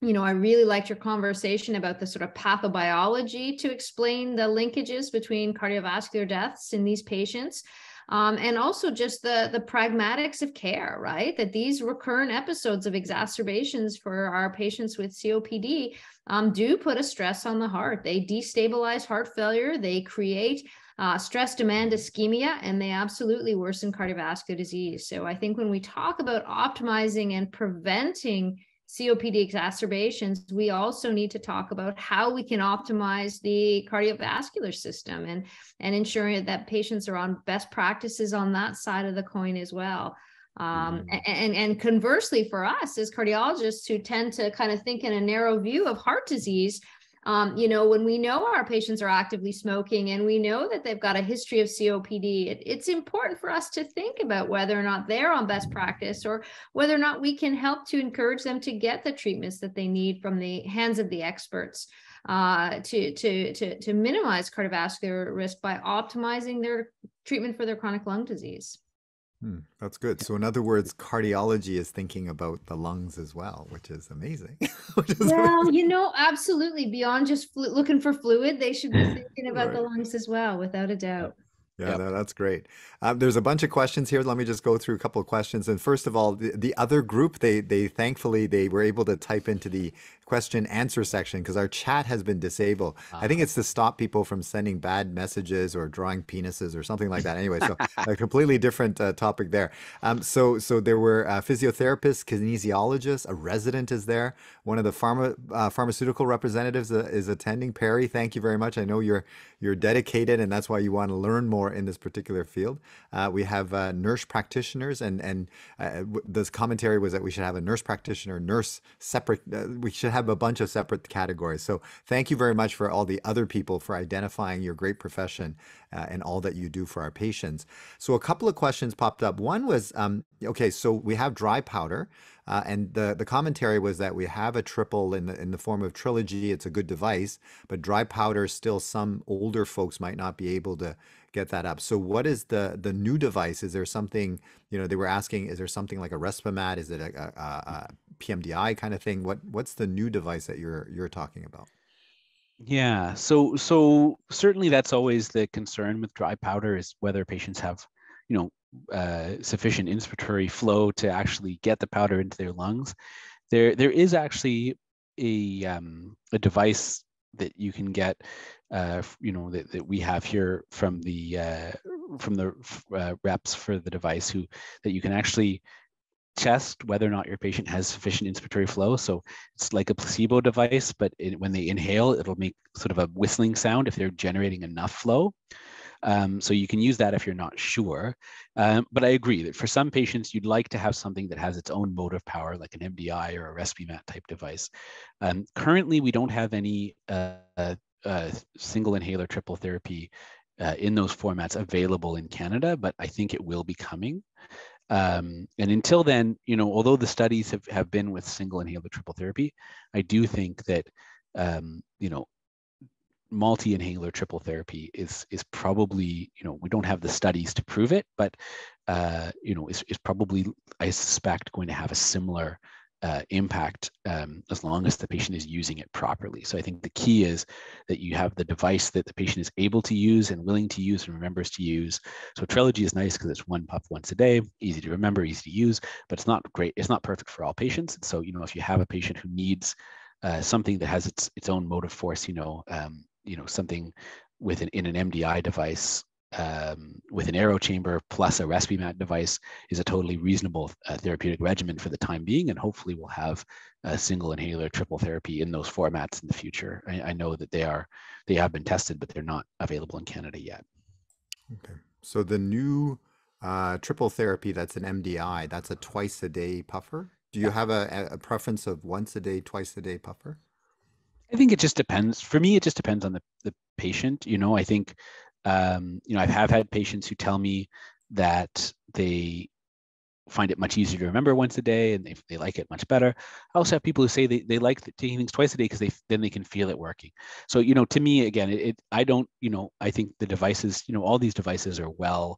you know, I really liked your conversation about the sort of pathobiology to explain the linkages between cardiovascular deaths in these patients. um, and also just the, the pragmatics of care, right? That these recurrent episodes of exacerbations for our patients with C O P D um, do put a stress on the heart. They destabilize heart failure, they create Uh, stress demand ischemia, and they absolutely worsen cardiovascular disease. So I think when we talk about optimizing and preventing C O P D exacerbations, we also need to talk about how we can optimize the cardiovascular system and, and ensuring that patients are on best practices on that side of the coin as well. Um, and, and conversely for us as cardiologists who tend to kind of think in a narrow view of heart disease, Um, you know, when we know our patients are actively smoking and we know that they've got a history of C O P D, it, it's important for us to think about whether or not they're on best practice or whether or not we can help to encourage them to get the treatments that they need from the hands of the experts uh, to, to, to, to minimize cardiovascular risk by optimizing their treatment for their chronic lung disease. Hmm, that's good. So in other words, cardiology is thinking about the lungs as well, which is amazing. which is well, amazing. You know, absolutely. Beyond just flu looking for fluid, they should be thinking about right. the lungs as well, without a doubt. Yeah, yep. no, that's great. Uh, there's a bunch of questions here. Let me just go through a couple of questions. And first of all, the, the other group, they they thankfully, they were able to type into the question answer section because our chat has been disabled. Uh-huh. I think it's to stop people from sending bad messages or drawing penises or something like that. Anyway, so a completely different uh, topic there. Um, so so there were uh, physiotherapists, kinesiologists, a resident is there. One of the pharma uh, pharmaceutical representatives uh, is attending. Perry, thank you very much. I know you're you're dedicated, and that's why you want to learn more in this particular field. Uh, we have uh, nurse practitioners, and and uh, this commentary was that we should have a nurse practitioner, nurse separate, uh, we should have a bunch of separate categories. So thank you very much for all the other people for identifying your great profession uh, and all that you do for our patients. So a couple of questions popped up. One was, um, okay, so we have dry powder. Uh, and the, the commentary was that we have a triple in the, in the form of Trilogy. It's a good device, but dry powder, still some older folks might not be able to get that up. So what is the, the new device? Is there something, you know, they were asking, is there something like a Respimat? Is it a, a, a P M D I kind of thing? What, what's the new device that you're, you're talking about? Yeah. So, so certainly that's always the concern with dry powder, is whether patients have, you know, Uh, sufficient inspiratory flow to actually get the powder into their lungs. There, there is actually a um, a device that you can get, uh, you know, that, that we have here from the uh, from the uh, reps for the device, who that you can actually test whether or not your patient has sufficient inspiratory flow. So it's like a placebo device, but it, when they inhale, it'll make sort of a whistling sound if they're generating enough flow. Um, so you can use that if you're not sure. Um, but I agree that for some patients, you'd like to have something that has its own motive power, like an M D I or a Respimat type device. Um, currently, we don't have any uh, uh, single inhaler triple therapy uh, in those formats available in Canada, but I think it will be coming. Um, and until then, you know, although the studies have, have been with single inhaler triple therapy, I do think that, um, you know, multi-inhaler triple therapy is is probably, you know, we don't have the studies to prove it, but uh, you know, is is probably, I suspect, going to have a similar uh, impact um, as long as the patient is using it properly. So I think the key is that you have the device that the patient is able to use and willing to use and remembers to use. So Trilogy is nice because it's one puff once a day, easy to remember, easy to use, but it's not great. It's not perfect for all patients. So, you know, if you have a patient who needs uh, something that has its its own motive force, you know, um, you know, something with an, in an M D I device um, with an aero chamber plus a Respimat device is a totally reasonable uh, therapeutic regimen for the time being. And hopefully we'll have a single inhaler triple therapy in those formats in the future. I, I know that they are, they have been tested, but they're not available in Canada yet. Okay. So the new uh, triple therapy, that's an M D I, that's a twice a day puffer. Do you yeah. have a, a preference of once a day, twice a day puffer? I think it just depends. For me, it just depends on the, the patient. You know, I think, um, you know, I have had patients who tell me that they find it much easier to remember once a day and they, they like it much better. I also have people who say they, they like taking things twice a day because they then they can feel it working. So, you know, to me, again, it, it I don't, you know, I think the devices, you know, all these devices are well,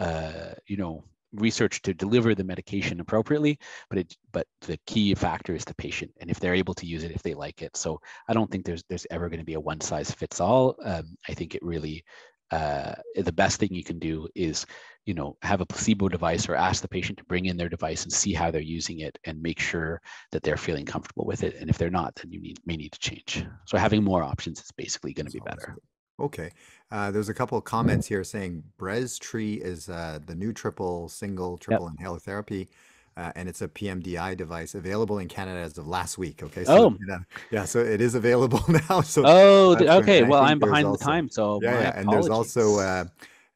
uh, you know, research to deliver the medication appropriately, but it but the key factor is the patient and if they're able to use it, if they like it. So I don't think there's there's ever going to be a one size fits all. Um, I think it really uh, the best thing you can do is, you know, have a placebo device or ask the patient to bring in their device and see how they're using it and make sure that they're feeling comfortable with it. And if they're not, then you need, may need to change. So having more options is basically going to be better. Okay. Uh, there's a couple of comments here saying Breztri is uh, the new triple, single, triple yep. inhaler therapy. Uh, and it's a P M D I device available in Canada as of last week. Okay. So, oh. Yeah, yeah. So it is available now. So oh, okay. Well, I'm behind also, the time. So yeah, yeah. And there's also uh,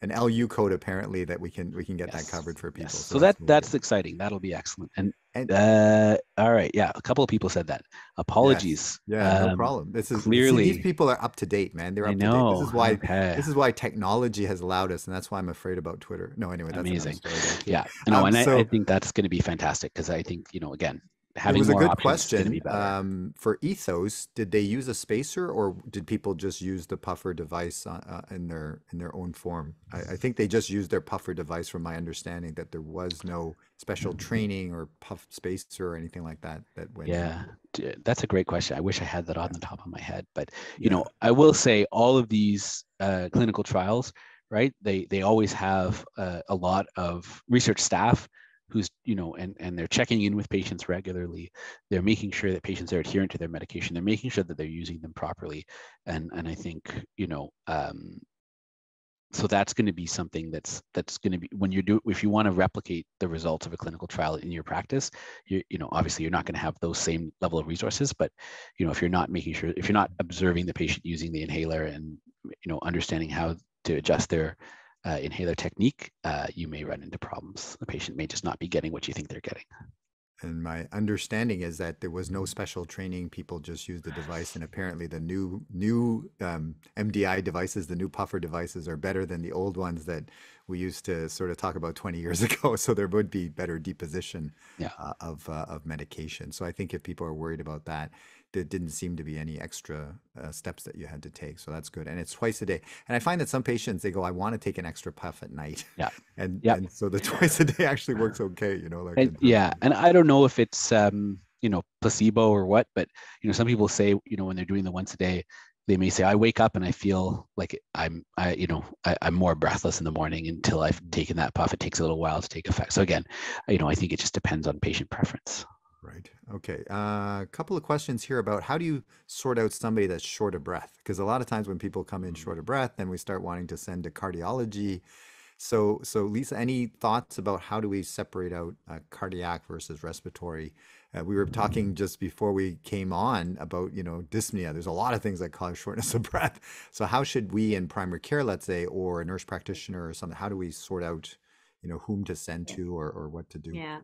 an L U code apparently that we can we can get yes. that covered for people. Yes. So, so that that's, that's exciting. That'll be excellent. And, and uh, all right, yeah, a couple of people said that. Apologies. Yes. Yeah, um, no problem. This is clearly see, these people are up to date, man. They're up I know. to date. This is why okay. this is why technology has allowed us, and that's why I'm afraid about Twitter. No, anyway, that's amazing. Yeah, no, um, and so, I, I think that's going to be fantastic because I think you know again. Having it was a good question. Um, for Ethos, did they use a spacer or did people just use the puffer device uh, in their in their own form? I, I think they just used their puffer device, from my understanding, that there was no special training or puff spacer or anything like that that went. Yeah, that's a great question. I wish I had that on the top of my head, but you yeah. know, I will say all of these uh, clinical trials, right? They they always have uh, a lot of research staff who's, you know, and, and they're checking in with patients regularly. They're making sure that patients are adherent to their medication. They're making sure that they're using them properly. And, and I think, you know, um, so that's going to be something that's, that's going to be, when you're doing, if you want to replicate the results of a clinical trial in your practice, you, you know, obviously you're not going to have those same level of resources, but, you know, if you're not making sure, if you're not observing the patient using the inhaler and, you know, understanding how to adjust their Uh, inhaler technique, uh, you may run into problems. The patient may just not be getting what you think they're getting. And my understanding is that there was no special training. People just used the device, and apparently the new new um, M D I devices, the new puffer devices, are better than the old ones that we used to sort of talk about twenty years ago. So there would be better deposition yeah. uh, of uh, of medication. So I think if people are worried about that, there didn't seem to be any extra uh, steps that you had to take. So that's good. And it's twice a day. And I find that some patients, they go, I want to take an extra puff at night. Yeah. and, yeah. and so the twice a day actually works okay, you know? Like and, yeah. And I don't know if it's, um, you know, placebo or what, but, you know, some people say, you know, when they're doing the once a day, they may say, I wake up and I feel like I'm, I, you know, I, I'm more breathless in the morning until I've taken that puff. It takes a little while to take effect. So again, you know, I think it just depends on patient preference. Right. Okay. A uh, couple of questions here about how do you sort out somebody that's short of breath? Because a lot of times when people come in short of breath, then we start wanting to send to cardiology. So, so Lisa, any thoughts about how do we separate out uh, cardiac versus respiratory? Uh, we were talking just before we came on about, you know, dyspnea. There's a lot of things that cause shortness of breath. So how should we in primary care, let's say, or a nurse practitioner or something, how do we sort out, you know, whom to send to or, or what to do? Yeah.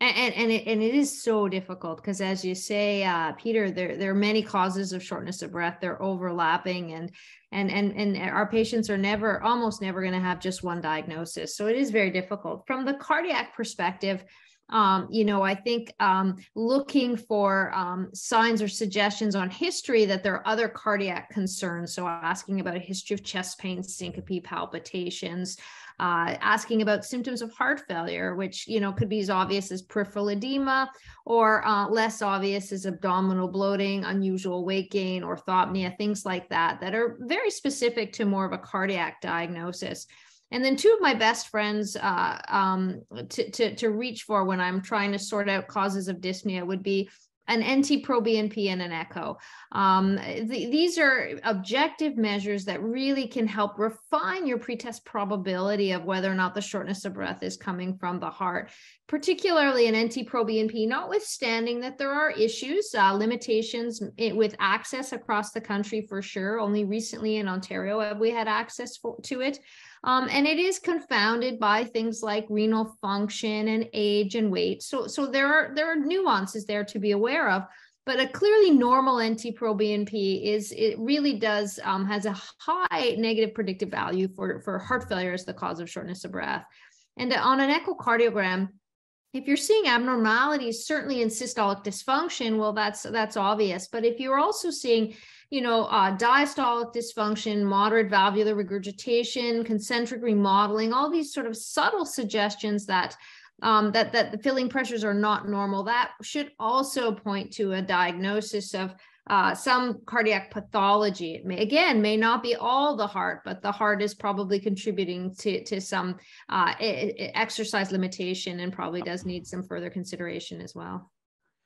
And, and, it, and it is so difficult because, as you say, uh, Peter, there, there are many causes of shortness of breath. They're overlapping, and, and, and, and our patients are never, almost never going to have just one diagnosis. So it is very difficult. From the cardiac perspective, Um, you know, I think um, looking for um, signs or suggestions on history that there are other cardiac concerns. So asking about a history of chest pain, syncope, palpitations, uh, asking about symptoms of heart failure, which, you know, could be as obvious as peripheral edema or uh, less obvious as abdominal bloating, unusual weight gain, orthopnea, things like that, that are very specific to more of a cardiac diagnosis. And then two of my best friends uh, um, to, to, to reach for when I'm trying to sort out causes of dyspnea would be an N T pro B N P and an echo. Um, th these are objective measures that really can help refine your pretest probability of whether or not the shortness of breath is coming from the heart, particularly an N T pro B N P, notwithstanding that there are issues, uh, limitations with access across the country for sure. Only recently in Ontario have we had access for, to it. Um, and it is confounded by things like renal function and age and weight. So, so there are there are nuances there to be aware of. But a clearly normal N T pro B N P is it really does um, has a high negative predictive value for for heart failure as the cause of shortness of breath. And on an echocardiogram, if you're seeing abnormalities, certainly in systolic dysfunction, well, that's that's obvious. But if you're also seeing you know, uh, diastolic dysfunction, moderate valvular regurgitation, concentric remodeling, all these sort of subtle suggestions that, um, that, that the filling pressures are not normal, that should also point to a diagnosis of uh, some cardiac pathology. It may, again, may not be all the heart, but the heart is probably contributing to, to some uh, exercise limitation and probably does need some further consideration as well.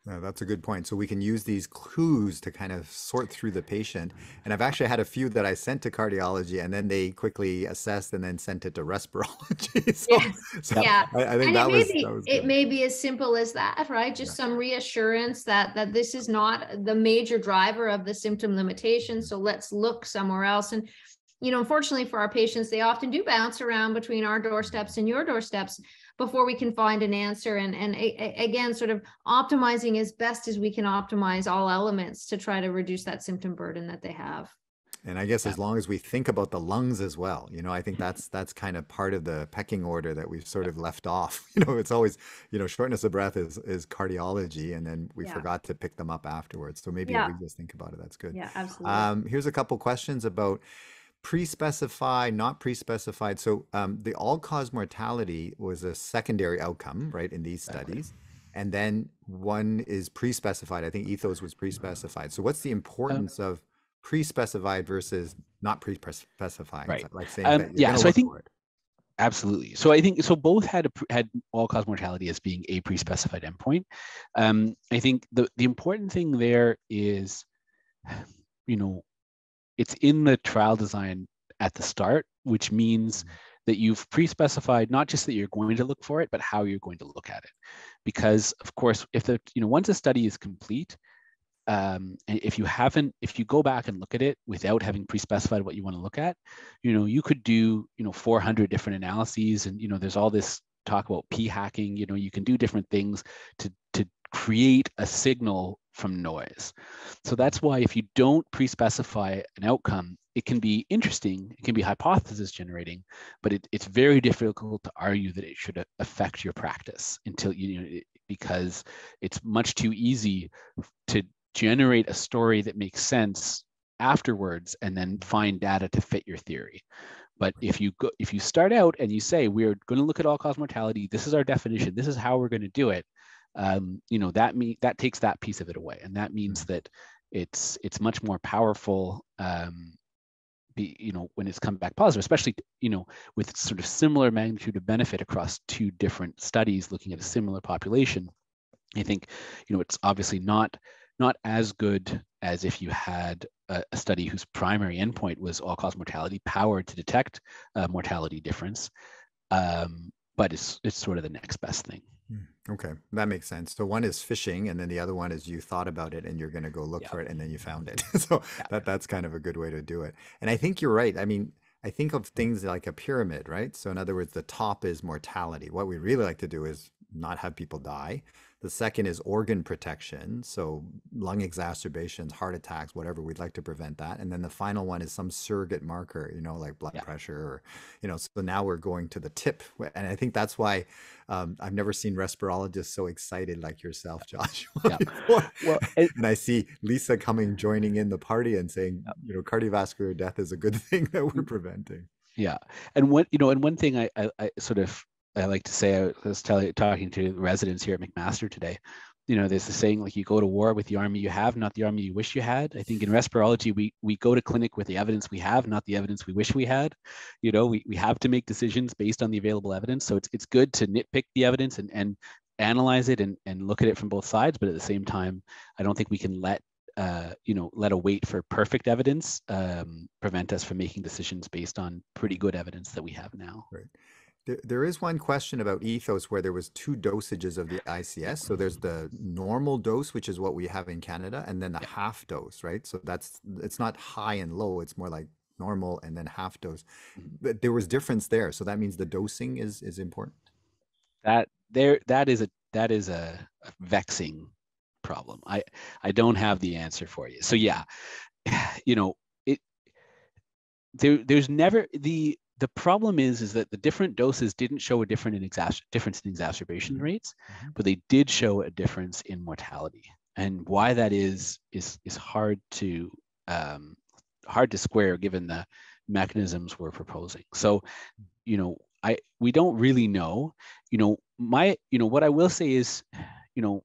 No, that's a good point. So we can use these clues to kind of sort through the patient. And I've actually had a few that I sent to cardiology and then they quickly assessed and then sent it to respirology. so, yes. so yeah. I, I think that, it was, be, that was good. It may be as simple as that, right? Just yeah. some reassurance that, that this is not the major driver of the symptom limitation. So let's look somewhere else. And you know, unfortunately for our patients, they often do bounce around between our doorsteps and your doorsteps before we can find an answer. And, and a, a, again, sort of optimizing as best as we can optimize all elements to try to reduce that symptom burden that they have. And I guess as long as we think about the lungs as well, you know, I think that's that's kind of part of the pecking order that we've sort of left off. You know, it's always, you know, shortness of breath is, is cardiology, and then we yeah. forgot to pick them up afterwards. So maybe yeah. if we just think about it, that's good. Yeah, absolutely. Um, here's a couple questions about pre-specified, not pre-specified. So um, the all-cause mortality was a secondary outcome, right, in these studies. And then one is pre-specified. I think ETHOS was pre-specified. So what's the importance um, of pre-specified versus not pre-specified? Right. Like saying um, that you're yeah, so I think, it. absolutely. So I think, so both had, a, had all-cause mortality as being a pre-specified endpoint. Um, I think the, the important thing there is, you know, it's in the trial design at the start, which means that you've pre-specified not just that you're going to look for it, but how you're going to look at it. Because of course, if the, you know, once a study is complete, um, and if you haven't, if you go back and look at it without having pre-specified what you want to look at, you know, you could do, you know, four hundred different analyses. And, you know, there's all this talk about p-hacking, you know, you can do different things to, to create a signal from noise. So that's why if you don't pre-specify an outcome, it can be interesting, it can be hypothesis generating, but it, it's very difficult to argue that it should affect your practice until you know, it, because it's much too easy to generate a story that makes sense afterwards and then find data to fit your theory. But if you go, if you start out and you say, we're going to look at all-cause mortality, this is our definition, this is how we're going to do it, um you know that mean that takes that piece of it away, and that means that it's it's much more powerful um be you know when it's come back positive, especially you know with sort of similar magnitude of benefit across two different studies looking at a similar population. I think you know it's obviously not not as good as if you had a, a study whose primary endpoint was all-cause mortality powered to detect a mortality difference, um but it's it's sort of the next best thing. Okay, that makes sense. So one is fishing, and then the other one is you thought about it and you're going to go look yep. for it, and then you found it. So yeah. that that's kind of a good way to do it. And I think you're right. I mean, I think of things like a pyramid, right? So in other words, the top is mortality. What we really like to do is not have people die. The second is organ protection. So lung exacerbations, heart attacks, whatever, we'd like to prevent that. And then the final one is some surrogate marker, you know, like blood yeah. pressure or, you know, so now we're going to the tip. And I think that's why um, I've never seen respirologists so excited like yourself, Josh. Yeah. Well, it, and I see Lisa coming, joining in the party and saying, yeah. you know, cardiovascular death is a good thing that we're preventing. Yeah. And what, you know, and one thing I, I, I sort of, I like to say, I was telling, talking to residents here at McMaster today, you know, there's a saying like you go to war with the army you have, not the army you wish you had. I think in respirology, we we go to clinic with the evidence we have, not the evidence we wish we had. You know, we, we have to make decisions based on the available evidence. So it's it's good to nitpick the evidence and, and analyze it and, and look at it from both sides. But at the same time, I don't think we can let, uh, you know, let a wait for perfect evidence um, prevent us from making decisions based on pretty good evidence that we have now. Right. There is one question about ETHOS where there was two dosages of the I C S. So there's the normal dose, which is what we have in Canada, and then the half dose, right? So that's, it's not high and low. It's more like normal and then half dose. But there was difference there. So that means the dosing is, is important. That there, that is a, that is a vexing problem. I, I don't have the answer for you. So yeah, you know, it, there, there's never the, The problem is, is that the different doses didn't show a different in exacer- difference in exacerbation rates, mm-hmm. but they did show a difference in mortality. And why that is is is hard to um, hard to square given the mechanisms we're proposing. So, you know, I we don't really know. You know, my you know what I will say is, you know,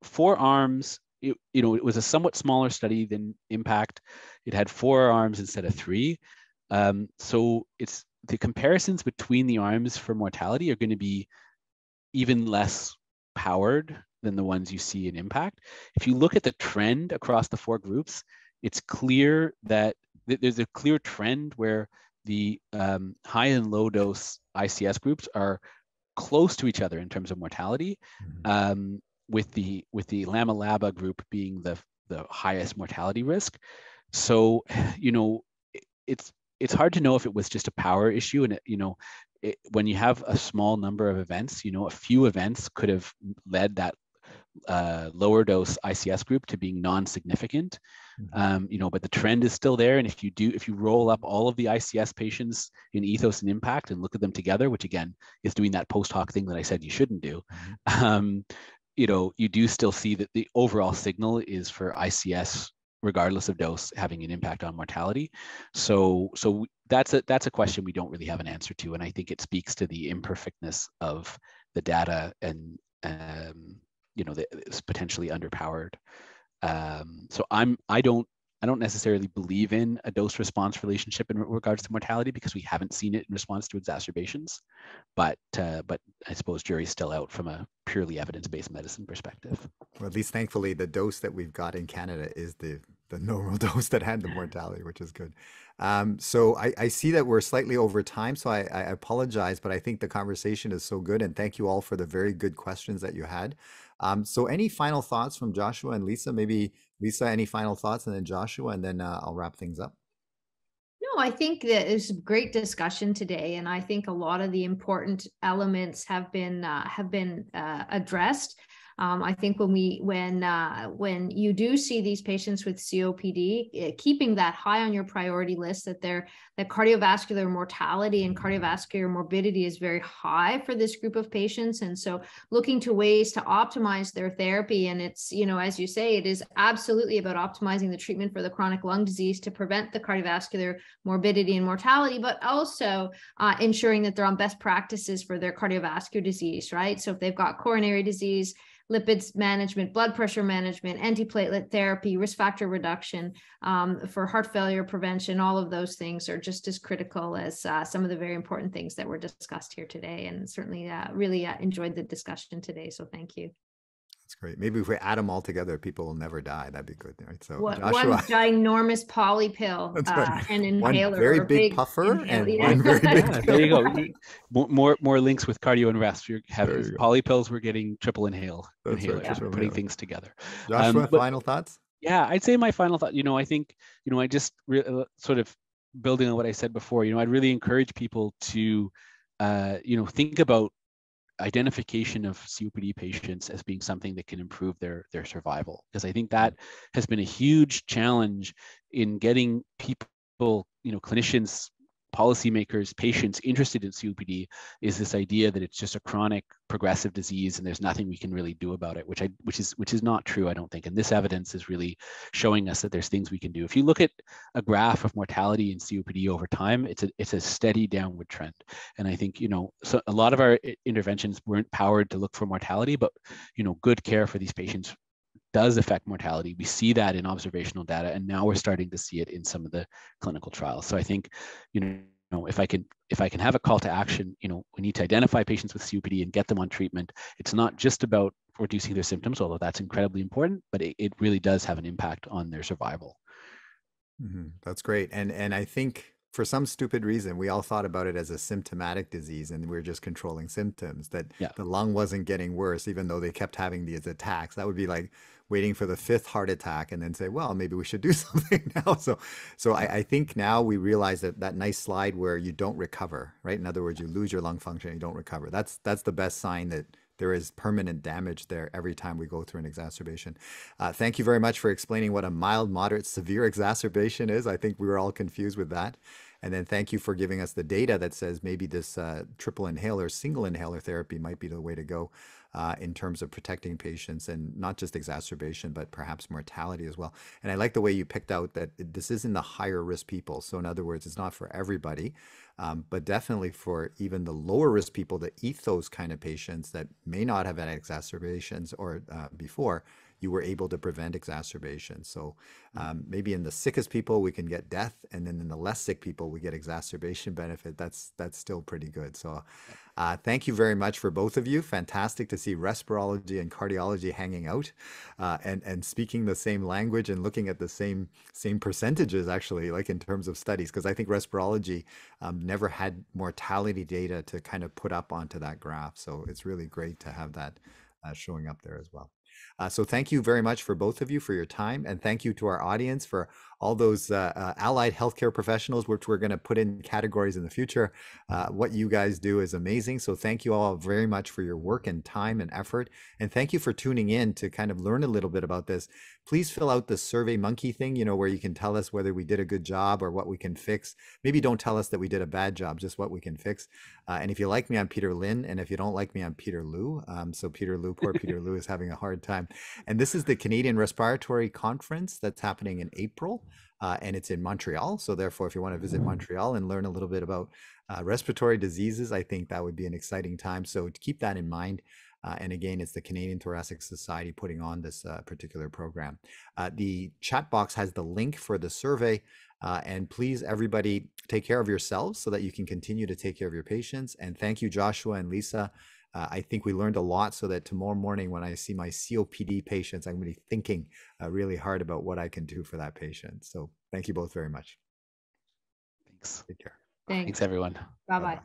four arms it, you know, it was a somewhat smaller study than IMPACT. It had four arms instead of three. Um, so it's the comparisons between the arms for mortality are going to be even less powered than the ones you see in IMPACT. If you look at the trend across the four groups, it's clear that th- there's a clear trend where the um, high and low dose I C S groups are close to each other in terms of mortality, um, with the with the LAMA-LABA group being the the highest mortality risk. So, you know, it, it's it's hard to know if it was just a power issue, and it, you know, it, when you have a small number of events, you know, a few events could have led that uh, lower dose I C S group to being non-significant, um, you know, but the trend is still there. And if you do, if you roll up all of the I C S patients in ETHOS and IMPACT and look at them together, which again is doing that post hoc thing that I said you shouldn't do, um, you know, you do still see that the overall signal is for I C S regardless of dose having an impact on mortality. So, so that's a, that's a question we don't really have an answer to. And I think it speaks to the imperfectness of the data and, um, you know, that it's potentially underpowered. Um, so I'm, I don't, I don't necessarily believe in a dose response relationship in regards to mortality because we haven't seen it in response to exacerbations, but, uh, but I suppose jury's still out from a purely evidence-based medicine perspective. Well, at least thankfully the dose that we've got in Canada is the, the normal dose that had the mortality, which is good. Um, so I, I see that we're slightly over time, so I, I apologize, but I think the conversation is so good, and thank you all for the very good questions that you had. Um, so any final thoughts from Joshua and Lisa? Maybe Lisa, any final thoughts, and then Joshua, and then uh, I'll wrap things up. No, I think that it's a great discussion today, and I think a lot of the important elements have been uh, have been uh, addressed. Um, I think when we when uh, when you do see these patients with C O P D, uh, keeping that high on your priority list, that their that cardiovascular mortality and cardiovascular morbidity is very high for this group of patients, and so looking to ways to optimize their therapy. And it's, you know, as you say, it is absolutely about optimizing the treatment for the chronic lung disease to prevent the cardiovascular morbidity and mortality, but also uh, ensuring that they're on best practices for their cardiovascular disease, right? So if they've got coronary disease, lipids management, blood pressure management, antiplatelet therapy, risk factor reduction um, for heart failure prevention, all of those things are just as critical as uh, some of the very important things that were discussed here today. And certainly uh, really uh, enjoyed the discussion today. So thank you. That's great. Maybe if we add them all together, people will never die. That'd be good, right? So what, Joshua, one ginormous poly pill, uh, right. an inhaler, one very big, big puffer, and yeah. one very big. Yeah, there you go. More, more, more links with cardio and rest. You're having poly pills. We're getting triple inhale, that's inhaler, right. We're putting things together. Joshua, um, but, final thoughts? Yeah, I'd say my final thought. You know, I think you know, I just re- sort of building on what I said before. You know, I'd really encourage people to, uh, you know, think about identification of C O P D patients as being something that can improve their their survival, because I think that has been a huge challenge in getting people, you know, clinicians, policymakers, patients interested in C O P D is this idea that it's just a chronic progressive disease and there's nothing we can really do about it, which I which is which is not true, I don't think. And this evidence is really showing us that there's things we can do. If you look at a graph of mortality in C O P D over time, it's a it's a steady downward trend. And I think, you know, so a lot of our interventions weren't powered to look for mortality, but, you know, good care for these patients does affect mortality. We see that in observational data, and now we're starting to see it in some of the clinical trials. So I think, you know, if I can if I can have a call to action, you know, we need to identify patients with C O P D and get them on treatment. It's not just about reducing their symptoms, although that's incredibly important, but it, it really does have an impact on their survival. Mm-hmm. That's great. And and I think for some stupid reason, we all thought about it as a symptomatic disease and we we're just controlling symptoms, that yeah. the lung wasn't getting worse, even though they kept having these attacks. That would be like waiting for the fifth heart attack and then say, well, maybe we should do something now. So so I, I think now we realize that that nice slide where you don't recover, right? In other words, you lose your lung function and you don't recover. That's that's the best sign that there is permanent damage there every time we go through an exacerbation. Uh, thank you very much for explaining what a mild, moderate, severe exacerbation is. I think we were all confused with that. And then thank you for giving us the data that says maybe this uh, triple inhaler, single inhaler therapy might be the way to go uh, in terms of protecting patients, and not just exacerbation, but perhaps mortality as well. And I like the way you picked out that this is in the higher risk people. So in other words, it's not for everybody, um, but definitely for even the lower risk people, the ETHOS kind of patients that may not have had exacerbations or uh, before, you were able to prevent exacerbation. So um, maybe in the sickest people, we can get death, and then in the less sick people, we get exacerbation benefit. That's, that's still pretty good. So uh, thank you very much for both of you. Fantastic to see respirology and cardiology hanging out uh, and, and speaking the same language and looking at the same, same percentages, actually, like in terms of studies, because I think respirology um, never had mortality data to kind of put up onto that graph. So it's really great to have that uh, showing up there as well. Uh, so thank you very much for both of you for your time, and thank you to our audience for all those uh, uh, allied healthcare professionals, which we're going to put in categories in the future. Uh, what you guys do is amazing. So thank you all very much for your work and time and effort. And thank you for tuning in to kind of learn a little bit about this. Please fill out the Survey Monkey thing, you know, where you can tell us whether we did a good job or what we can fix. Maybe don't tell us that we did a bad job, just what we can fix. Uh, and if you like me, I'm Peter Lin. And if you don't like me, I'm Peter Liu. Um, so Peter Liu, poor Peter Liu is having a hard time. And this is the Canadian Respiratory Conference that's happening in April. Uh, and it's in Montreal. So therefore, if you want to visit Montreal and learn a little bit about uh, respiratory diseases, I think that would be an exciting time. So keep that in mind. Uh, and again, it's the Canadian Thoracic Society putting on this uh, particular program. Uh, the chat box has the link for the survey. Uh, and please, everybody, take care of yourselves so that you can continue to take care of your patients. And thank you, Joshua and Lisa. Uh, I think we learned a lot, so that tomorrow morning when I see my C O P D patients, I'm going to be thinking uh, really hard about what I can do for that patient. So thank you both very much. Thanks. Take care. Thanks, Thanks everyone. Bye-bye.